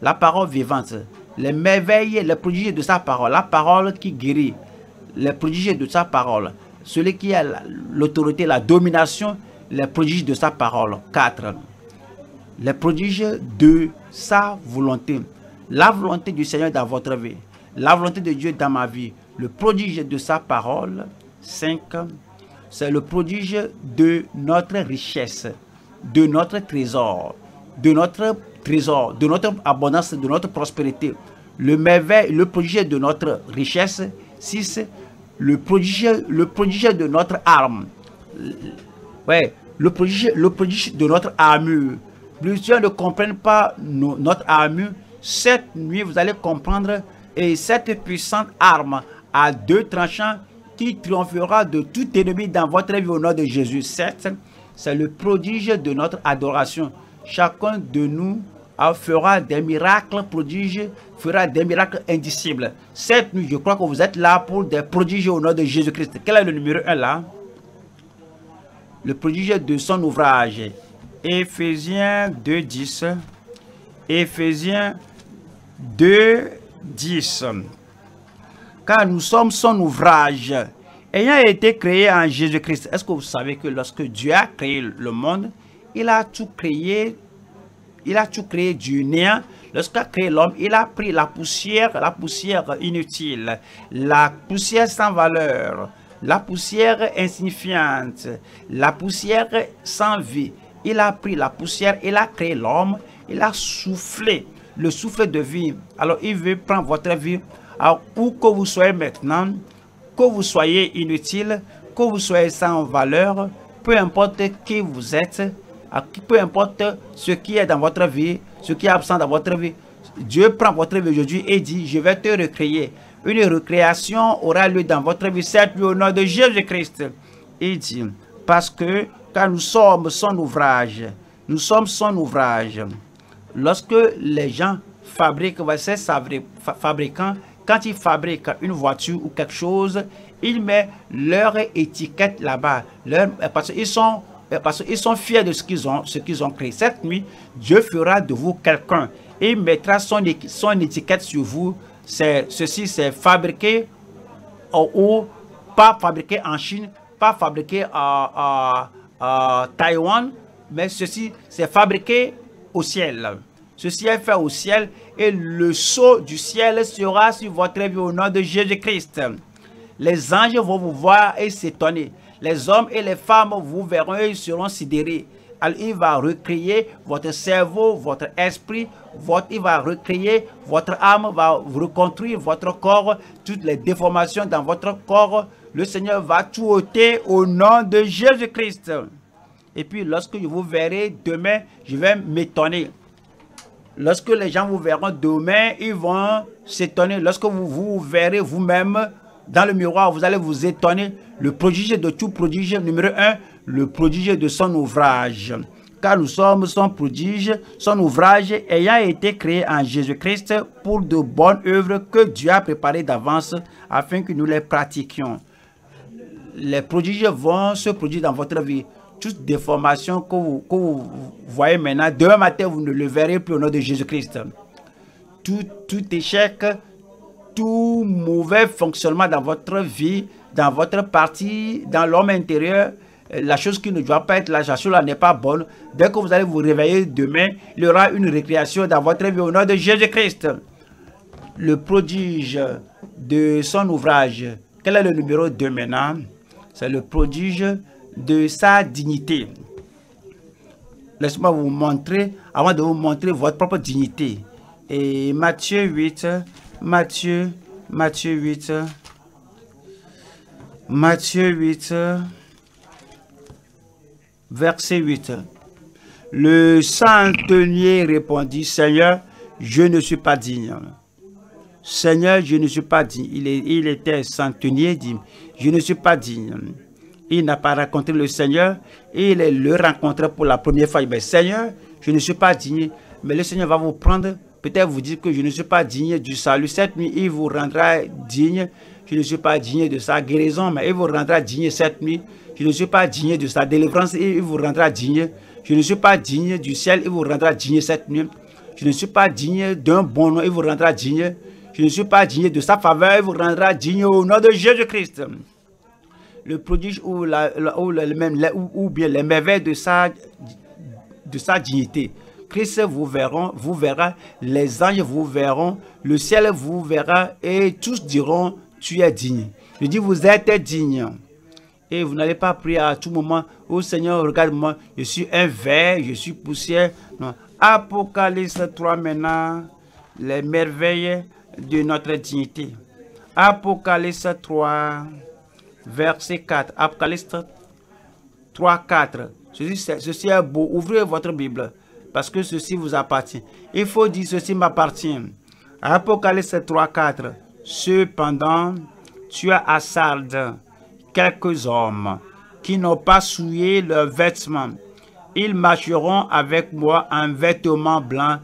la parole vivante, les merveilles, les prodiges de sa parole, la parole qui guérit, les prodiges de sa parole, celui qui a l'autorité, la domination, les prodiges de sa parole. 4. les prodiges de sa volonté, la volonté du Seigneur dans votre vie, la volonté de Dieu dans ma vie, le prodige de sa parole. 5, c'est le prodige de notre richesse, de notre trésor, de notre abondance, de notre prospérité. Le merveille, le prodige de notre richesse. 6, le prodige de notre arme. Ouais, le prodige de notre armure. Plusieurs ne comprennent pas notre armure. Cette nuit, vous allez comprendre. Et cette puissante arme à deux tranchants qui triomphera de tout ennemi dans votre vie au nom de Jésus. 7, c'est le prodige de notre adoration. Chacun de nous fera des miracles prodiges, fera des miracles indicibles. Cette nuit, je crois que vous êtes là pour des prodiges au nom de Jésus-Christ. Quel est le numéro 1 là? Le prodige de son ouvrage. Éphésiens 2.10. Éphésiens 2.10. Car nous sommes son ouvrage, ayant été créé en Jésus-Christ. Est-ce que vous savez que lorsque Dieu a créé le monde, il a tout créé, du néant. Lorsqu'il a créé l'homme, il a pris la poussière inutile, la poussière sans valeur, la poussière insignifiante, la poussière sans vie. Il a pris la poussière, il a créé l'homme, il a soufflé le souffle de vie. Alors il veut prendre votre vie. Alors, où que vous soyez maintenant, que vous soyez inutile, que vous soyez sans valeur, peu importe qui vous êtes, peu importe ce qui est dans votre vie, ce qui est absent dans votre vie, Dieu prend votre vie aujourd'hui et dit, je vais te recréer. Une recréation aura lieu dans votre vie, cette nuit au nom de Jésus-Christ. Il dit, parce que quand nous sommes son ouvrage, nous sommes son ouvrage. Lorsque les gens fabriquent, ces fabricants, quand ils fabriquent une voiture ou quelque chose, ils mettent leur étiquette là-bas. Parce qu'ils sont fiers de ce qu'ils ont créé. Cette nuit, Dieu fera de vous quelqu'un. Il mettra son étiquette sur vous. Ceci, c'est fabriqué ou pas fabriqué en Chine, pas fabriqué à Taïwan, mais ceci, c'est fabriqué au ciel. Ceci est fait au ciel et le sceau du ciel sera sur votre vie au nom de Jésus-Christ. Les anges vont vous voir et s'étonner. Les hommes et les femmes vous verront et seront sidérés. Alors il va recréer votre cerveau, votre esprit, il va recréer votre âme, va reconstruire votre corps, toutes les déformations dans votre corps. Le Seigneur va tout ôter au nom de Jésus-Christ. Et puis lorsque je vous verrai demain, je vais m'étonner. Lorsque les gens vous verront demain, ils vont s'étonner. Lorsque vous verrez vous-même dans le miroir, vous allez vous étonner. Le prodige de tout prodige, numéro 1, le prodige de son ouvrage. Car nous sommes son prodige, son ouvrage ayant été créé en Jésus-Christ pour de bonnes œuvres que Dieu a préparées d'avance afin que nous les pratiquions. Les prodiges vont se produire dans votre vie. Toute déformation que vous voyez maintenant, demain matin, vous ne le verrez plus au nom de Jésus-Christ. Tout échec, tout mauvais fonctionnement dans votre vie, dans votre partie, dans l'homme intérieur, la chose qui ne doit pas être là, la chose n'est pas bonne. Dès que vous allez vous réveiller demain, il y aura une récréation dans votre vie au nom de Jésus-Christ. Le prodige de son ouvrage, quel est le numéro 2 maintenant? C'est le prodige de sa dignité. Laissez-moi vous montrer, avant de vous montrer votre propre dignité. Et Matthieu 8, Matthieu 8, verset 8. Le centenier répondit, Seigneur, je ne suis pas digne. Seigneur, je ne suis pas digne. Il était centenier, dit, je ne suis pas digne. Il n'a pas rencontré le Seigneur et il le rencontre pour la première fois. Mais Seigneur, je ne suis pas digne. Mais le Seigneur va vous prendre, peut-être vous dire que je ne suis pas digne du salut. Cette nuit, il vous rendra digne. Je ne suis pas digne de sa guérison, mais il vous rendra digne cette nuit. Je ne suis pas digne de sa délivrance, il vous rendra digne. Je ne suis pas digne du ciel, il vous rendra digne cette nuit. Je ne suis pas digne d'un bon nom, il vous rendra digne. Je ne suis pas digne de sa faveur, il vous rendra digne au nom de Jésus-Christ. Le prodige ou bien les merveilles de sa dignité. Christ vous verra, les anges vous verront, le ciel vous verra et tous diront « Tu es digne ». Je dis « Vous êtes digne ». Et vous n'allez pas prier à tout moment « Oh Seigneur, regarde-moi, je suis un ver, je suis poussière ». Apocalypse 3 maintenant, les merveilles de notre dignité. Apocalypse 3, verset 4. Apocalypse 3, 4. Ceci est beau. Ouvrez votre Bible parce que ceci vous appartient. Il faut dire ceci m'appartient. Apocalypse 3, 4. Cependant, tu as à Sardes quelques hommes qui n'ont pas souillé leurs vêtements. Ils marcheront avec moi en vêtements blancs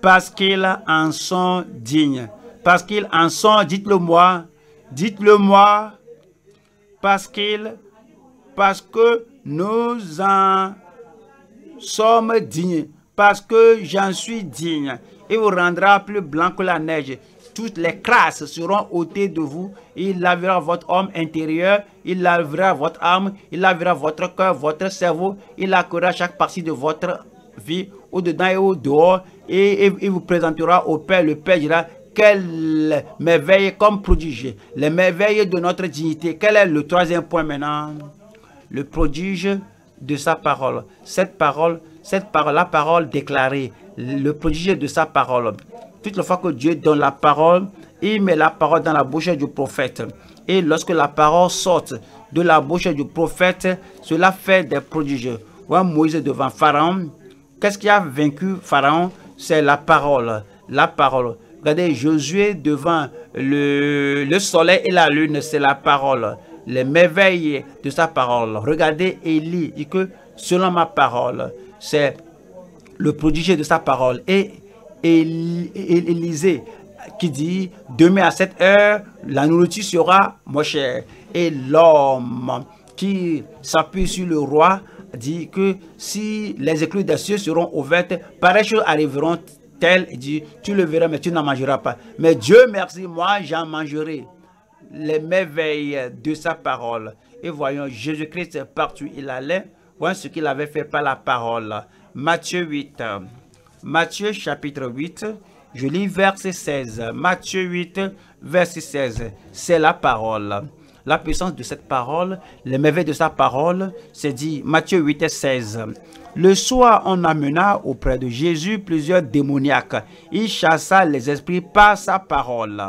parce qu'ils en sont dignes. Parce qu'ils en sont, dites-le-moi, parce que nous en sommes dignes, parce que j'en suis digne. Il vous rendra plus blanc que la neige. Toutes les crasses seront ôtées de vous. Il lavera votre homme intérieur, il lavera votre âme, il lavera votre cœur, votre cerveau, il laquera chaque partie de votre vie, au-dedans et au-dehors, et il vous présentera au Père. Le Père dira: quelle merveille comme prodige, les merveilles de notre dignité. Quel est le troisième point maintenant? Le prodige de sa parole. La parole déclarée, le prodige de sa parole. Toute la fois que Dieu donne la parole, il met la parole dans la bouche du prophète. Et lorsque la parole sort de la bouche du prophète, cela fait des prodiges. Voyez Moïse devant Pharaon. Qu'est-ce qui a vaincu Pharaon? C'est la parole. La parole. Regardez, Josué devant le soleil et la lune, c'est la parole. Les merveilles de sa parole. Regardez Élie, dit que selon ma parole, c'est le prodige de sa parole. Et Élisée qui dit: demain à cette heure, la nourriture sera moins chère. Et l'homme qui s'appuie sur le roi dit que si les écluses des cieux seront ouvertes, pareilles choses arriveront. Tel dit: tu le verras, mais tu n'en mangeras pas. Mais Dieu merci, moi j'en mangerai. Les merveilles de sa parole. Et voyons, Jésus-Christ, partout il allait, voyons ce qu'il avait fait par la parole. Matthieu 8. Matthieu chapitre 8. Je lis verset 16. Matthieu 8, verset 16. C'est la parole. La puissance de cette parole, les merveilles de sa parole, c'est dit. Matthieu 8 et 16. Le soir, on amena auprès de Jésus plusieurs démoniaques. Il chassa les esprits par sa parole.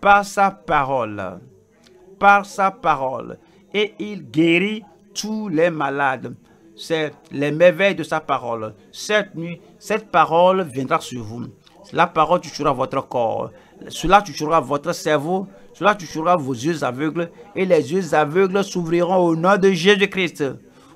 Par sa parole. Par sa parole. Et il guérit tous les malades. C'est les merveilles de sa parole. Cette nuit, cette parole viendra sur vous. La parole touchera votre corps. Cela touchera votre cerveau. Cela touchera vos yeux aveugles. Et les yeux aveugles s'ouvriront au nom de Jésus-Christ.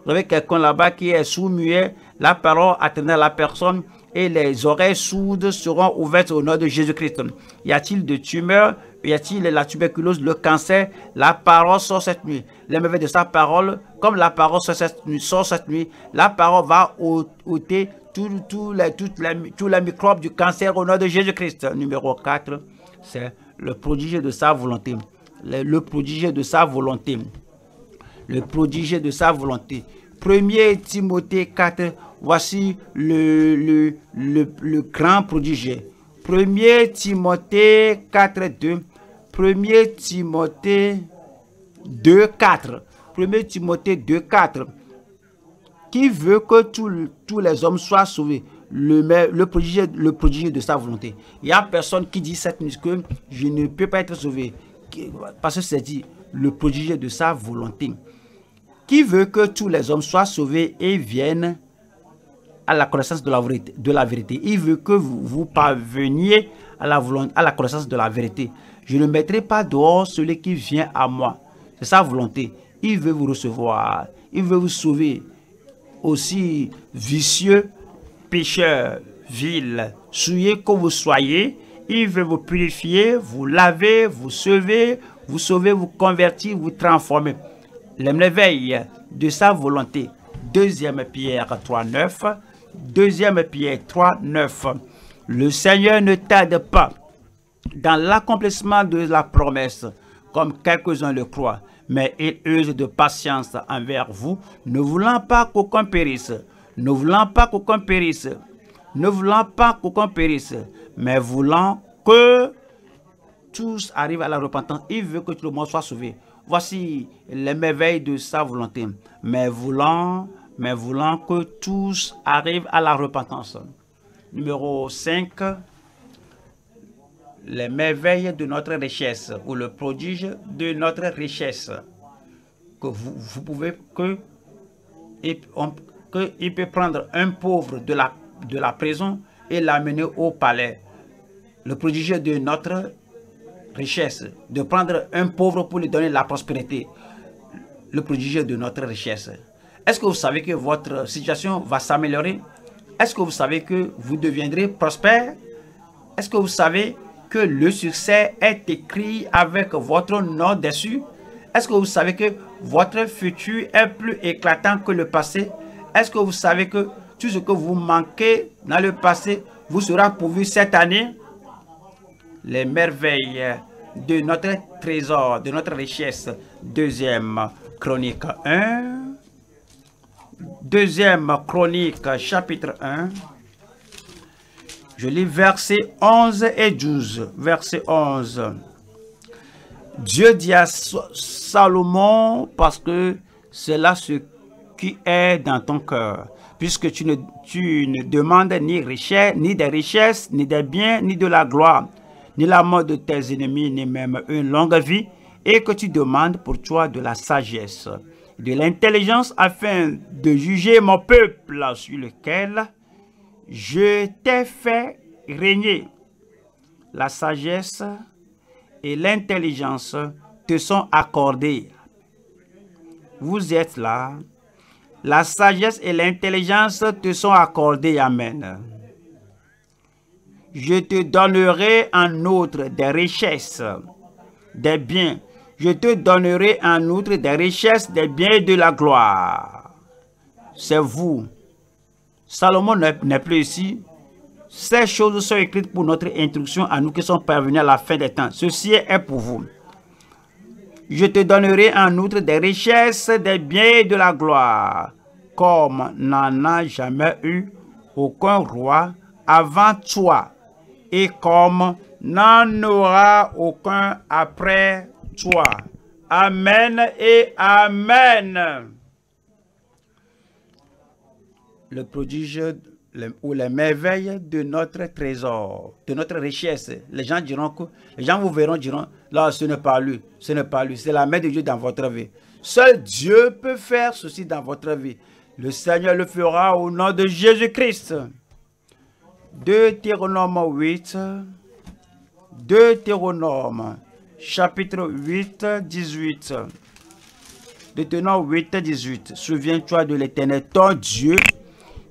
Vous avez quelqu'un là-bas qui est sourd-muet. La parole atteindra la personne. Et les oreilles sourdes seront ouvertes au nom de Jésus-Christ. Y a-t-il de tumeurs? Y a-t-il la tuberculose, le cancer? La parole sort cette nuit. Les merveilles de sa parole, comme la parole sort cette nuit, la parole va ôter tous les microbes du cancer au nom de Jésus-Christ. Numéro 4, c'est le prodige de sa volonté. Le prodige de sa volonté. Le prodige de sa volonté. 1 Timothée 4, voici le grand prodige. 1 Timothée 4, 2. 1 Timothée 2, 4. 1 Timothée 2, 4. Qui veut que tous les hommes soient sauvés? Le prodige de sa volonté. Il n'y a personne qui dit cette nuit que je ne peux pas être sauvé. Parce que c'est dit le prodige de sa volonté. Qui veut que tous les hommes soient sauvés et viennent à la connaissance de la vérité. Il veut que vous parveniez à la connaissance de la vérité. Je ne mettrai pas dehors celui qui vient à moi. C'est sa volonté. Il veut vous recevoir. Il veut vous sauver. Aussi vicieux, pécheur, vil, souillé que vous soyez, il veut vous purifier, vous laver, vous sauver, vous convertir, vous transformer. Les merveilles de sa volonté. 2e Pierre 3, 9. 2e Pierre 3, 9. Le Seigneur ne tarde pas dans l'accomplissement de la promesse, comme quelques-uns le croient, mais il use de patience envers vous, ne voulant pas qu'aucun périsse, ne voulant pas qu'aucun périsse, mais voulant que tous arrivent à la repentance. Il veut que tout le monde soit sauvé. Voici les merveilles de sa volonté, mais voulant que tous arrivent à la repentance. Numéro 5, les merveilles de notre richesse, ou le prodige de notre richesse, que vous pouvez que il peut prendre un pauvre de la prison et l'amener au palais. Le prodige de notre richesse, de prendre un pauvre pour lui donner la prospérité, le prodige de notre richesse. Est-ce que vous savez que votre situation va s'améliorer? Est-ce que vous savez que vous deviendrez prospère? Est-ce que vous savez que le succès est écrit avec votre nom dessus? Est-ce que vous savez que votre futur est plus éclatant que le passé? Est-ce que vous savez que tout ce que vous manquez dans le passé vous sera pourvu cette année? Les merveilles de notre trésor, de notre richesse. Deuxième chronique, chapitre 1. Je lis versets 11 et 12. Verset 11. Dieu dit à Salomon, parce que c'est là ce qui est dans ton cœur, puisque tu ne demandes ni richesse, ni des richesses, ni des biens, ni de la gloire, ni la mort de tes ennemis, ni même une longue vie, et que tu demandes pour toi de la sagesse, de l'intelligence, afin de juger mon peuple sur lequel je t'ai fait régner. La sagesse et l'intelligence te sont accordées. Vous êtes là. La sagesse et l'intelligence te sont accordées. Amen. Je te donnerai en outre des richesses, des biens. Je te donnerai en outre des richesses, des biens et de la gloire. C'est vous. Salomon n'est plus ici. Ces choses sont écrites pour notre instruction à nous qui sommes parvenus à la fin des temps. Ceci est pour vous. Je te donnerai en outre des richesses, des biens et de la gloire, comme n'en a jamais eu aucun roi avant toi, et comme n'en aura aucun après toi. Amen et amen. Le prodige ou les merveilles de notre trésor, de notre richesse. Les gens vous verront, diront, là, ce n'est pas lui, c'est la main de Dieu dans votre vie. Seul Dieu peut faire ceci dans votre vie. Le Seigneur le fera au nom de Jésus-Christ. Deutéronome chapitre 8, 18. Deutéronome 8, 18. Souviens-toi de l'Éternel, ton Dieu,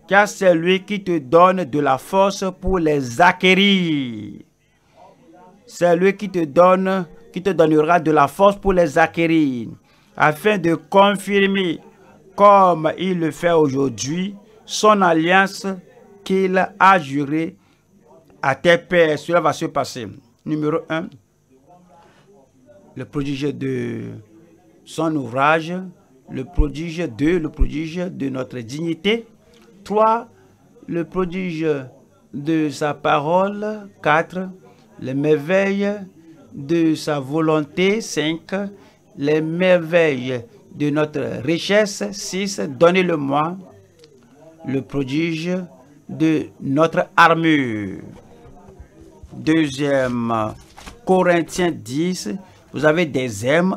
car c'est lui qui te donne de la force pour les acquérir. C'est lui qui te donnera de la force pour les acquérir, afin de confirmer, comme il le fait aujourd'hui, son alliance qu'il a jurée à tes pères. Cela va se passer. Numéro 1. Le prodige de son ouvrage. Le prodige de notre dignité. 3. Le prodige de sa parole. 4. Les merveilles de sa volonté. 5. Les merveilles de notre richesse. 6. Donnez-le-moi. Le prodige de notre armure. 2 Corinthiens 10. Vous avez des armes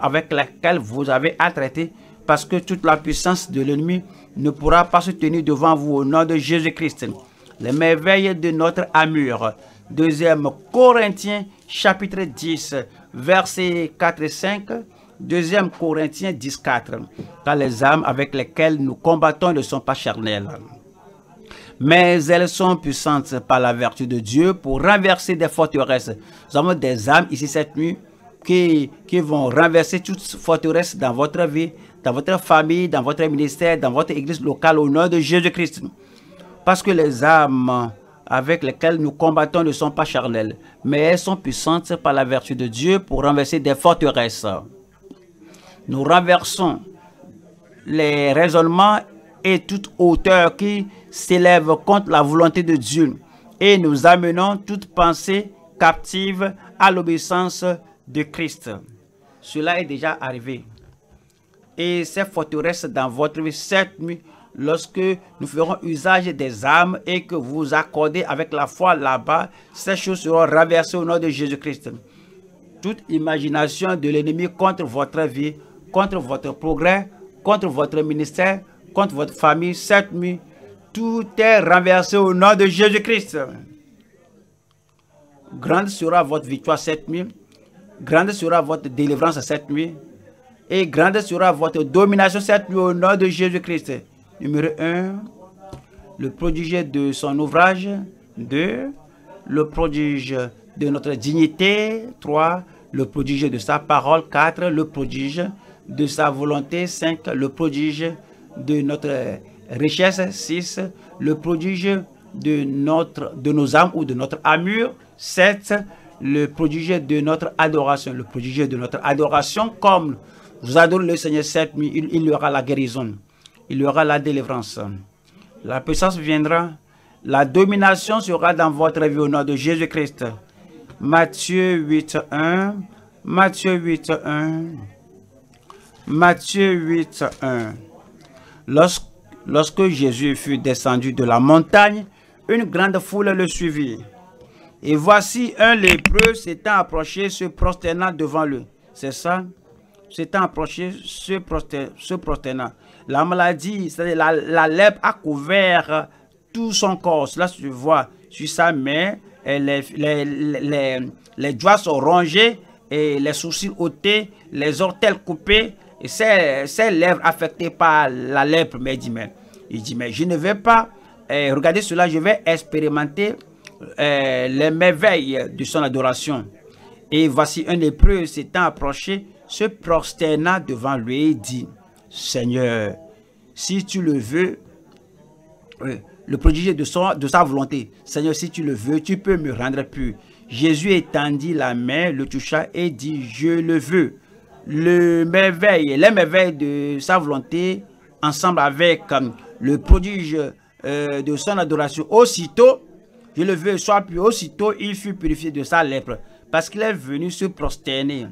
avec lesquelles vous avez à traiter, parce que toute la puissance de l'ennemi ne pourra pas se tenir devant vous au nom de Jésus-Christ. Les merveilles de notre armure. 2 Corinthiens chapitre 10 versets 4 et 5. 2 Corinthiens 10, 4. Car les armes avec lesquelles nous combattons ne sont pas charnelles, mais elles sont puissantes par la vertu de Dieu pour renverser des forteresses. Nous avons des âmes ici cette nuit qui vont renverser toutes forteresses dans votre vie, dans votre famille, dans votre ministère, dans votre église locale au nom de Jésus-Christ. Parce que les âmes avec lesquelles nous combattons ne sont pas charnelles, mais elles sont puissantes par la vertu de Dieu pour renverser des forteresses. Nous renversons les raisonnements et toute hauteur qui s'élève contre la volonté de Dieu. Et nous amenons toute pensée captive à l'obéissance de Christ. Cela est déjà arrivé. Et ces forteresses dans votre vie, cette nuit, lorsque nous ferons usage des âmes et que vous vous accordez avec la foi là-bas, ces choses seront renversées au nom de Jésus-Christ. Toute imagination de l'ennemi contre votre vie, contre votre progrès, contre votre ministère, contre votre famille, cette nuit, tout est renversé au nom de Jésus-Christ. Grande sera votre victoire cette nuit. Grande sera votre délivrance cette nuit. Et grande sera votre domination cette nuit au nom de Jésus-Christ. Numéro 1, le prodige de son ouvrage. 2, le prodige de notre dignité. 3, le prodige de sa parole. 4, le prodige de sa volonté. 5, le prodige de notre richesse. 6, le prodige de nos âmes ou de notre amure. 7, le prodige de notre adoration. Le prodige de notre adoration, comme vous adorez le Seigneur cette nuit, il y aura la guérison. Il y aura la délivrance. La puissance viendra. La domination sera dans votre vie au nom de Jésus-Christ. Matthieu 8.1. Matthieu 8.1. Matthieu 8.1. Lorsque Jésus fut descendu de la montagne, une grande foule le suivit. Et voici un lépreux s'étant approché, se prosternant devant lui. C'est ça? S'étant approché, se prosternant. La maladie, c'est-à-dire la lèpre a couvert tout son corps. Cela se voit sur sa main. Les doigts sont rongés, et les sourcils ôtés, les orteils coupés. Et ses lèvres affectées par la lèpre. Mais il dit, mais je ne vais pas regarder cela, je vais expérimenter les merveilles de son adoration. Et voici un lépreux s'étant approché, se prosterna devant lui et dit, Seigneur, si tu le veux, le prodige de sa volonté, Seigneur, si tu le veux, tu peux me rendre pur. Jésus étendit la main, le toucha et dit, je le veux. Les merveilles de sa volonté, ensemble avec le prodige de son adoration, aussitôt, je le veux, soit pur, aussitôt, il fut purifié de sa lèpre, parce qu'il est venu se prosterner,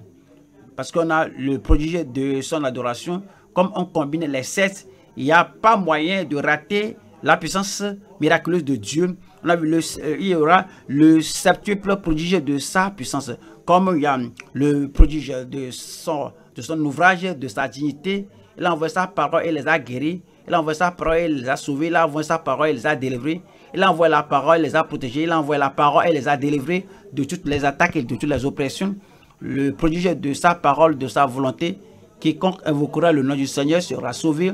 parce qu'on a le prodige de son adoration, comme on combine les 7, il n'y a pas moyen de rater la puissance miraculeuse de Dieu. On a vu il y aura le septuple prodige de sa puissance. Comme il y a le prodige de son ouvrage, de sa dignité, il a envoyé sa parole et les a guéris. Il a envoyé sa parole et les a sauvés. Il a envoyé sa parole et les a délivrés. Il a envoyé la parole et les a protégés. Il a envoyé la parole et les a délivrés de toutes les attaques et de toutes les oppressions. Le prodige de sa parole, de sa volonté, quiconque invoquera le nom du Seigneur sera sauvé.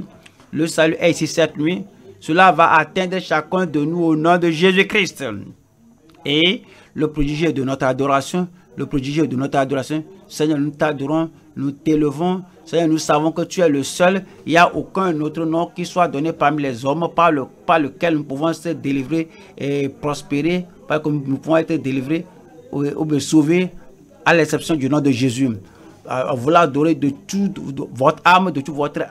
Le salut est ici cette nuit. Cela va atteindre chacun de nous au nom de Jésus-Christ. Et le prodige de notre adoration, le prodige de notre adoration, Seigneur, nous t'adorons, nous t'élevons. Seigneur, nous savons que tu es le seul. Il n'y a aucun autre nom qui soit donné parmi les hommes par lequel nous pouvons être délivrés et prospérer, par lequel nous pouvons être délivrés ou sauvés, à l'exception du nom de Jésus. Vous l'adorez de toute votre âme, de tout votre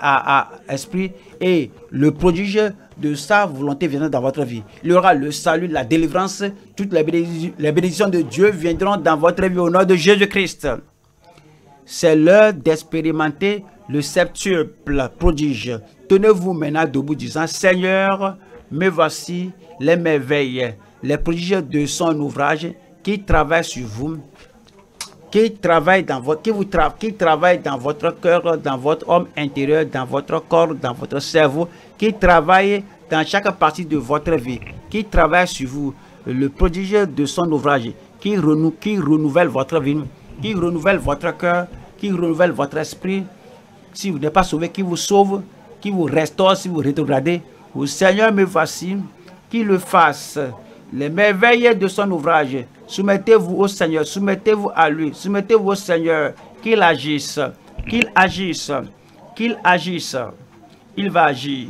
esprit, et le prodige de sa volonté viendra dans votre vie. Il y aura le salut, la délivrance, toutes les bénédictions de Dieu viendront dans votre vie au nom de Jésus-Christ. C'est l'heure d'expérimenter le septuple prodige. Tenez-vous maintenant debout disant, Seigneur, me voici les merveilles, les prodiges de son ouvrage qui travaille sur vous, qui travaille dans votre cœur, dans votre homme intérieur, dans votre corps, dans votre cerveau, qui travaille dans chaque partie de votre vie, qui travaille sur vous, le prodige de son ouvrage, qui renouvelle votre vie, qui renouvelle votre cœur, qui renouvelle votre esprit. Si vous n'êtes pas sauvé, qui vous sauve, qui vous restaure, si vous rétrogradez. Au Seigneur, me voici, qui le fasse. Les merveilles de son ouvrage, soumettez-vous au Seigneur, soumettez-vous à lui, soumettez-vous au Seigneur, qu'il agisse, qu'il agisse, qu'il agisse, il va agir.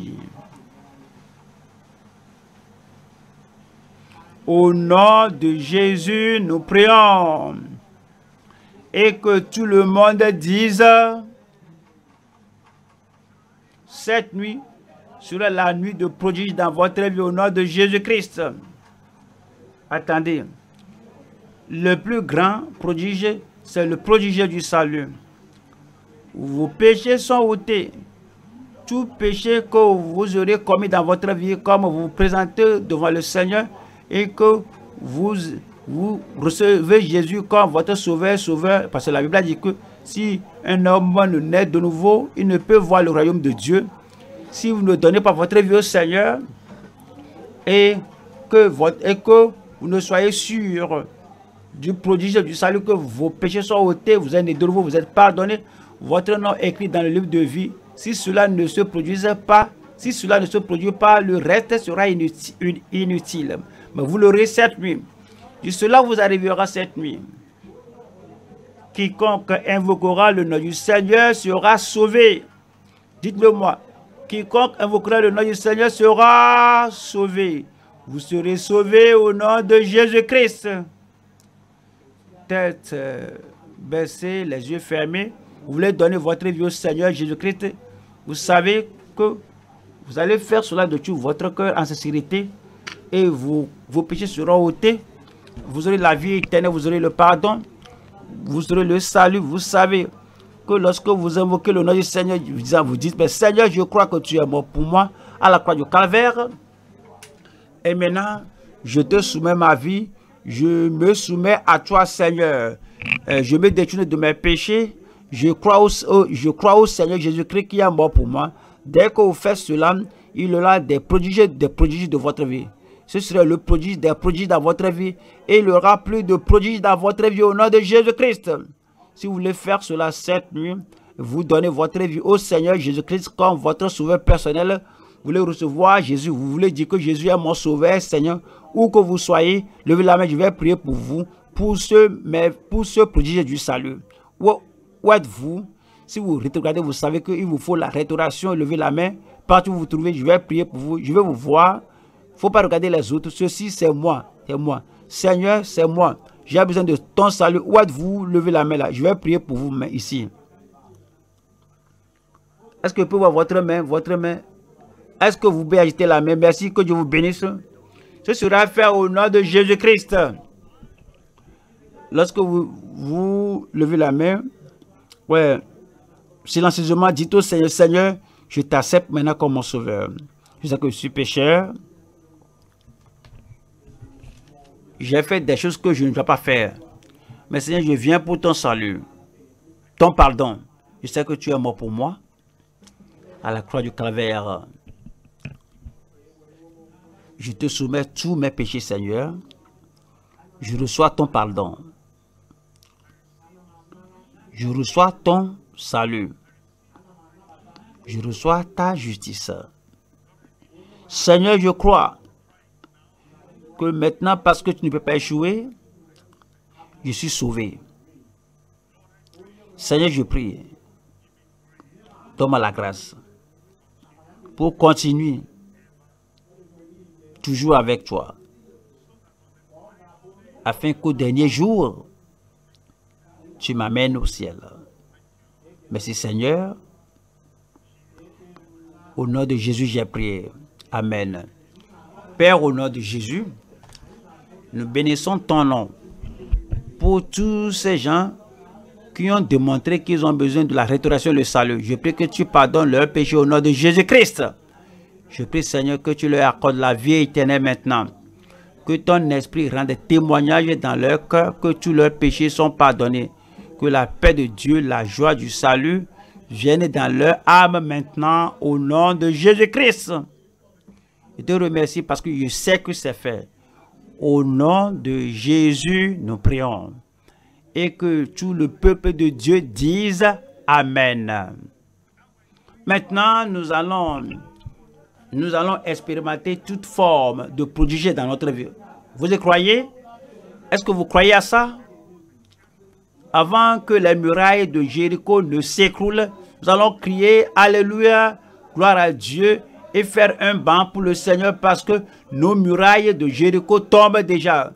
Au nom de Jésus, nous prions, et que tout le monde dise, cette nuit, sur la nuit de prodige dans votre vie au nom de Jésus-Christ. Attendez, le plus grand prodige, c'est le prodige du salut. Vos péchés sont ôtés. Tout péché que vous aurez commis dans votre vie, comme vous vous présentez devant le Seigneur et que vous recevez Jésus comme votre sauveur, parce que la Bible dit que si un homme ne naît de nouveau, il ne peut voir le royaume de Dieu. Si vous ne donnez pas votre vie au Seigneur et que vous ne soyez sûr du prodige du salut, que vos péchés sont ôtés, vous êtes né de nouveau, vous êtes pardonné, votre nom est écrit dans le livre de vie. Si cela ne se produise pas, le reste sera inutile. Mais vous l'aurez cette nuit. De cela vous arrivera cette nuit. Quiconque invoquera le nom du Seigneur sera sauvé. Dites-le-moi. Quiconque invoquera le nom du Seigneur sera sauvé. Vous serez sauvés au nom de Jésus-Christ. Tête baissée, les yeux fermés. Vous voulez donner votre vie au Seigneur Jésus-Christ. Vous savez que vous allez faire cela de tout votre cœur en sincérité et vos péchés seront ôtés. Vous aurez la vie éternelle, vous aurez le pardon, vous aurez le salut. Vous savez que lorsque vous invoquez le nom du Seigneur, vous dites, mais Seigneur, je crois que tu es mort pour moi à la croix du calvaire. Et maintenant, je te soumets ma vie, je me soumets à toi Seigneur. Je me détourne de mes péchés. Je crois au Seigneur Jésus-Christ qui est mort pour moi. Dès que vous faites cela, il y aura des prodiges de votre vie. Ce serait le prodige des prodiges dans votre vie. Et il n'y aura plus de prodiges dans votre vie au nom de Jésus-Christ. Si vous voulez faire cela cette nuit, vous donnez votre vie au Seigneur Jésus-Christ comme votre sauveur personnel. Vous voulez recevoir Jésus, vous voulez dire que Jésus est mon sauveur, Seigneur. Où que vous soyez, levez la main, je vais prier pour vous, pour ce prodige du salut. Où êtes-vous? Si vous regardez, vous savez qu'il vous faut la restauration. Levez la main. Partout où vous vous trouvez, je vais prier pour vous. Je vais vous voir. Il ne faut pas regarder les autres. Ceci, c'est moi. C'est moi. Seigneur, c'est moi. J'ai besoin de ton salut. Où êtes-vous? Levez la main là. Je vais prier pour vous mais ici. Est-ce que je peux voir votre main? Votre main. Est-ce que vous pouvez agiter la main? Merci, que Dieu vous bénisse. Ce sera fait au nom de Jésus-Christ. Lorsque vous levez la main, ouais, silencieusement, dites au Seigneur, Seigneur, je t'accepte maintenant comme mon sauveur. Je sais que je suis pécheur. J'ai fait des choses que je ne dois pas faire. Mais Seigneur, je viens pour ton salut, ton pardon. Je sais que tu es mort pour moi à la croix du calvaire. Je te soumets tous mes péchés, Seigneur. Je reçois ton pardon. Je reçois ton salut. Je reçois ta justice. Seigneur, je crois que maintenant, parce que tu ne peux pas échouer, je suis sauvé. Seigneur, je prie. Donne-moi la grâce pour continuer toujours avec toi, afin qu'au dernier jour, tu m'amènes au ciel. Merci Seigneur. Au nom de Jésus, j'ai prié. Amen. Père, au nom de Jésus, nous bénissons ton nom pour tous ces gens qui ont démontré qu'ils ont besoin de la restauration et du salut. Je prie que tu pardonnes leurs péchés au nom de Jésus-Christ. Je prie Seigneur que tu leur accordes la vie éternelle maintenant. Que ton esprit rende témoignage dans leur cœur que tous leurs péchés sont pardonnés. Que la paix de Dieu, la joie du salut viennent dans leur âme maintenant au nom de Jésus-Christ. Je te remercie parce que je sais que c'est fait. Au nom de Jésus, nous prions. Et que tout le peuple de Dieu dise Amen. Maintenant, nous allons expérimenter toute forme de prodige dans notre vie. Vous y croyez? Est-ce que vous croyez à ça? Avant que les murailles de Jéricho ne s'écroulent, nous allons crier Alléluia, gloire à Dieu et faire un banc pour le Seigneur parce que nos murailles de Jéricho tombent déjà.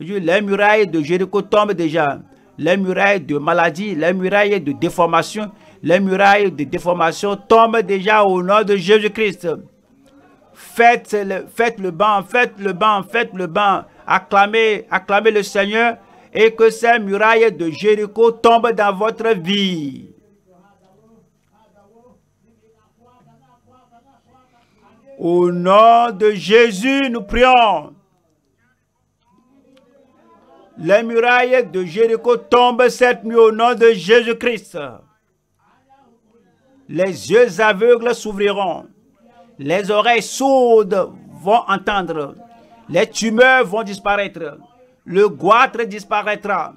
Les murailles de Jéricho tombent déjà. Les murailles de maladie, les murailles de déformation, les murailles de déformation tombent déjà au nom de Jésus-Christ. Faites le banc. Acclamez le Seigneur et que ces murailles de Jéricho tombent dans votre vie. Au nom de Jésus, nous prions. Les murailles de Jéricho tombent cette nuit au nom de Jésus-Christ. Les yeux aveugles s'ouvriront. Les oreilles sourdes vont entendre. Les tumeurs vont disparaître. Le goitre disparaîtra.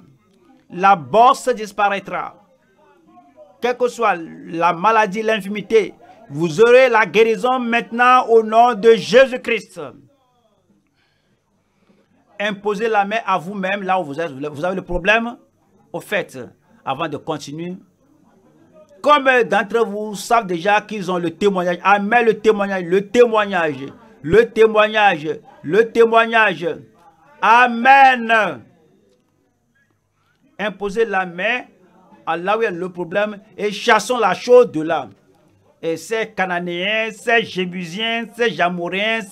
La bourse disparaîtra. Quelle que soit la maladie, l'infirmité, vous aurez la guérison maintenant au nom de Jésus-Christ. Imposez la main à vous-même, là où vous êtes. Vous avez le problème. Au fait, avant de continuer, comme d'entre vous savent déjà qu'ils ont le témoignage, amène le témoignage, le témoignage, le témoignage, le témoignage. Amen. Imposez la main à là où est le problème et chassons la chose de là. Et ces Cananéens, ces Jébusiens, ces Amoréens,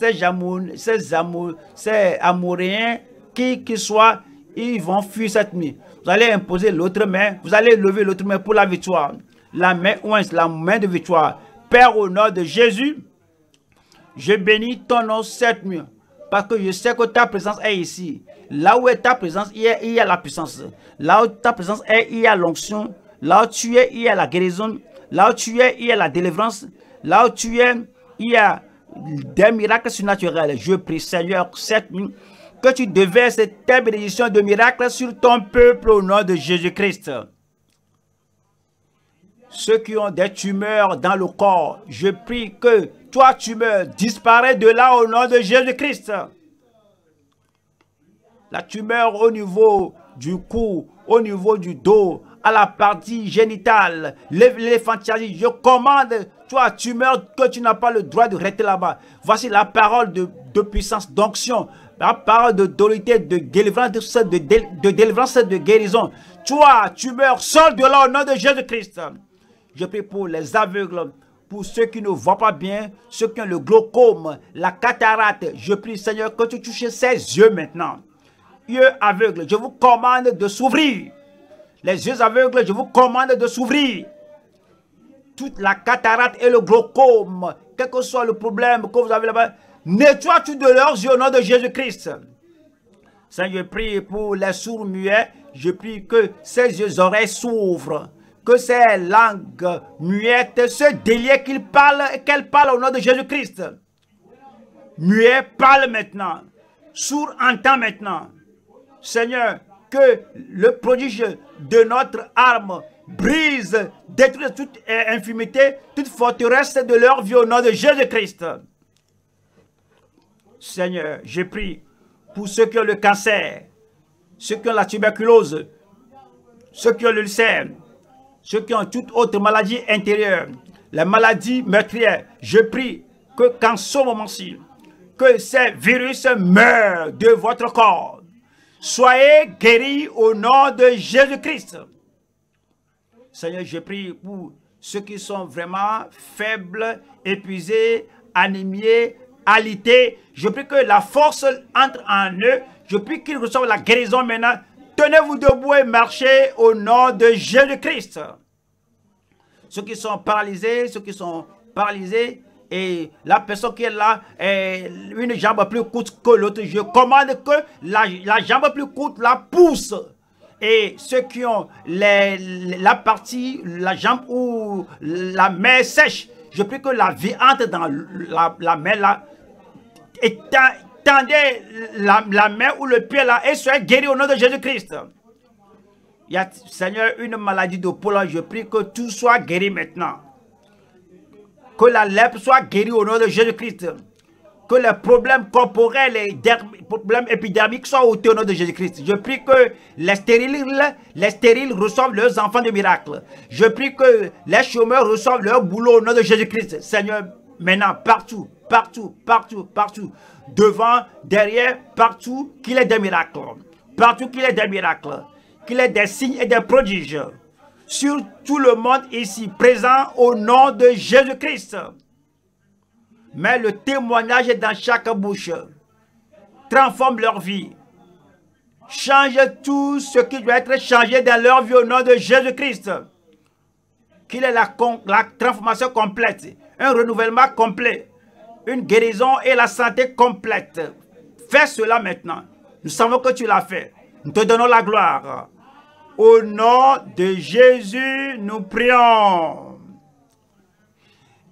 qui soient, ils vont fuir cette nuit. Vous allez imposer l'autre main, vous allez lever l'autre main pour la victoire. La main ointe, la main de victoire. Père, au nom de Jésus, je bénis ton nom cette nuit, parce que je sais que ta présence est ici. Là où est ta présence, il y a la puissance. Là où ta présence est, il y a l'onction. Là où tu es, il y a la guérison. Là où tu es, il y a la délivrance. Là où tu es, il y a des miracles surnaturels. Je prie, Seigneur, cette nuit, que tu déverses tes bénédictions de miracles sur ton peuple au nom de Jésus-Christ. Ceux qui ont des tumeurs dans le corps, je prie que toi, tumeur, disparaisse de là au nom de Jésus-Christ. La tumeur au niveau du cou, au niveau du dos, à la partie génitale, l'épiphyse, je commande, toi, tumeur, que tu n'as pas le droit de rester là-bas. Voici la parole de puissance, d'onction, la parole d'autorité, de délivrance, de guérison. Toi, tumeur, sors de là au nom de Jésus-Christ. Je prie pour les aveugles, pour ceux qui ne voient pas bien, ceux qui ont le glaucome, la cataracte. Je prie, Seigneur, que tu touches ses yeux maintenant. Yeux aveugles, je vous commande de s'ouvrir. Les yeux aveugles, je vous commande de s'ouvrir. Toute la cataracte et le glaucome, quel que soit le problème que vous avez là-bas, nettoie-tu de leurs yeux au nom de Jésus-Christ. Seigneur, je prie pour les sourds-muets, je prie que ces yeux-oreilles s'ouvrent, que ces langues muettes se délient, qu'elles parlent au nom de Jésus-Christ. Muet parle maintenant, sourd entend maintenant. Seigneur, que le prodige de notre arme brise, détruise toute infimité, toute forteresse de leur vie au nom de Jésus-Christ. Seigneur, je prie pour ceux qui ont le cancer, ceux qui ont la tuberculose, ceux qui ont l'ulcère, ceux qui ont toute autre maladie intérieure, la maladie meurtrière. Je prie que qu'en ce moment-ci, que ces virus meurent de votre corps. Soyez guéris au nom de Jésus-Christ. Seigneur, je prie pour ceux qui sont vraiment faibles, épuisés, animés, alités. Je prie que la force entre en eux. Je prie qu'ils reçoivent la guérison maintenant. Tenez-vous debout et marchez au nom de Jésus-Christ. Ceux qui sont paralysés, et la personne qui est là, une jambe plus courte que l'autre. Je commande que la jambe plus courte la pousse. Et ceux qui ont la jambe ou la main sèche, je prie que la vie entre dans la main là. Et tendez la main ou le pied là et soyez guéri au nom de Jésus-Christ. Il y a, Seigneur, une maladie de peau là, je prie que tout soit guéri maintenant. Que la lèpre soit guérie au nom de Jésus-Christ. Que les problèmes corporels et les problèmes épidermiques soient ôtés au nom de Jésus-Christ. Je prie que les stériles reçoivent leurs enfants de miracle. Je prie que les chômeurs reçoivent leur boulot au nom de Jésus-Christ. Seigneur, maintenant, partout, devant, derrière, partout, qu'il ait des miracles. Partout, qu'il ait des miracles. Qu'il ait des signes et des prodiges. sur tout le monde ici présent au nom de Jésus-Christ. Mais le témoignage dans chaque bouche transforme leur vie. Change tout ce qui doit être changé dans leur vie au nom de Jésus-Christ. Qu'il ait la transformation complète, un renouvellement complet, une guérison et la santé complète. Fais cela maintenant. Nous savons que tu l'as fait. Nous te donnons la gloire. Au nom de Jésus, nous prions.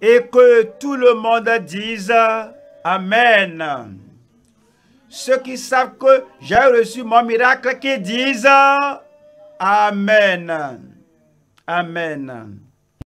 Et que tout le monde dise Amen. Ceux qui savent que j'ai reçu mon miracle, qui disent Amen. Amen.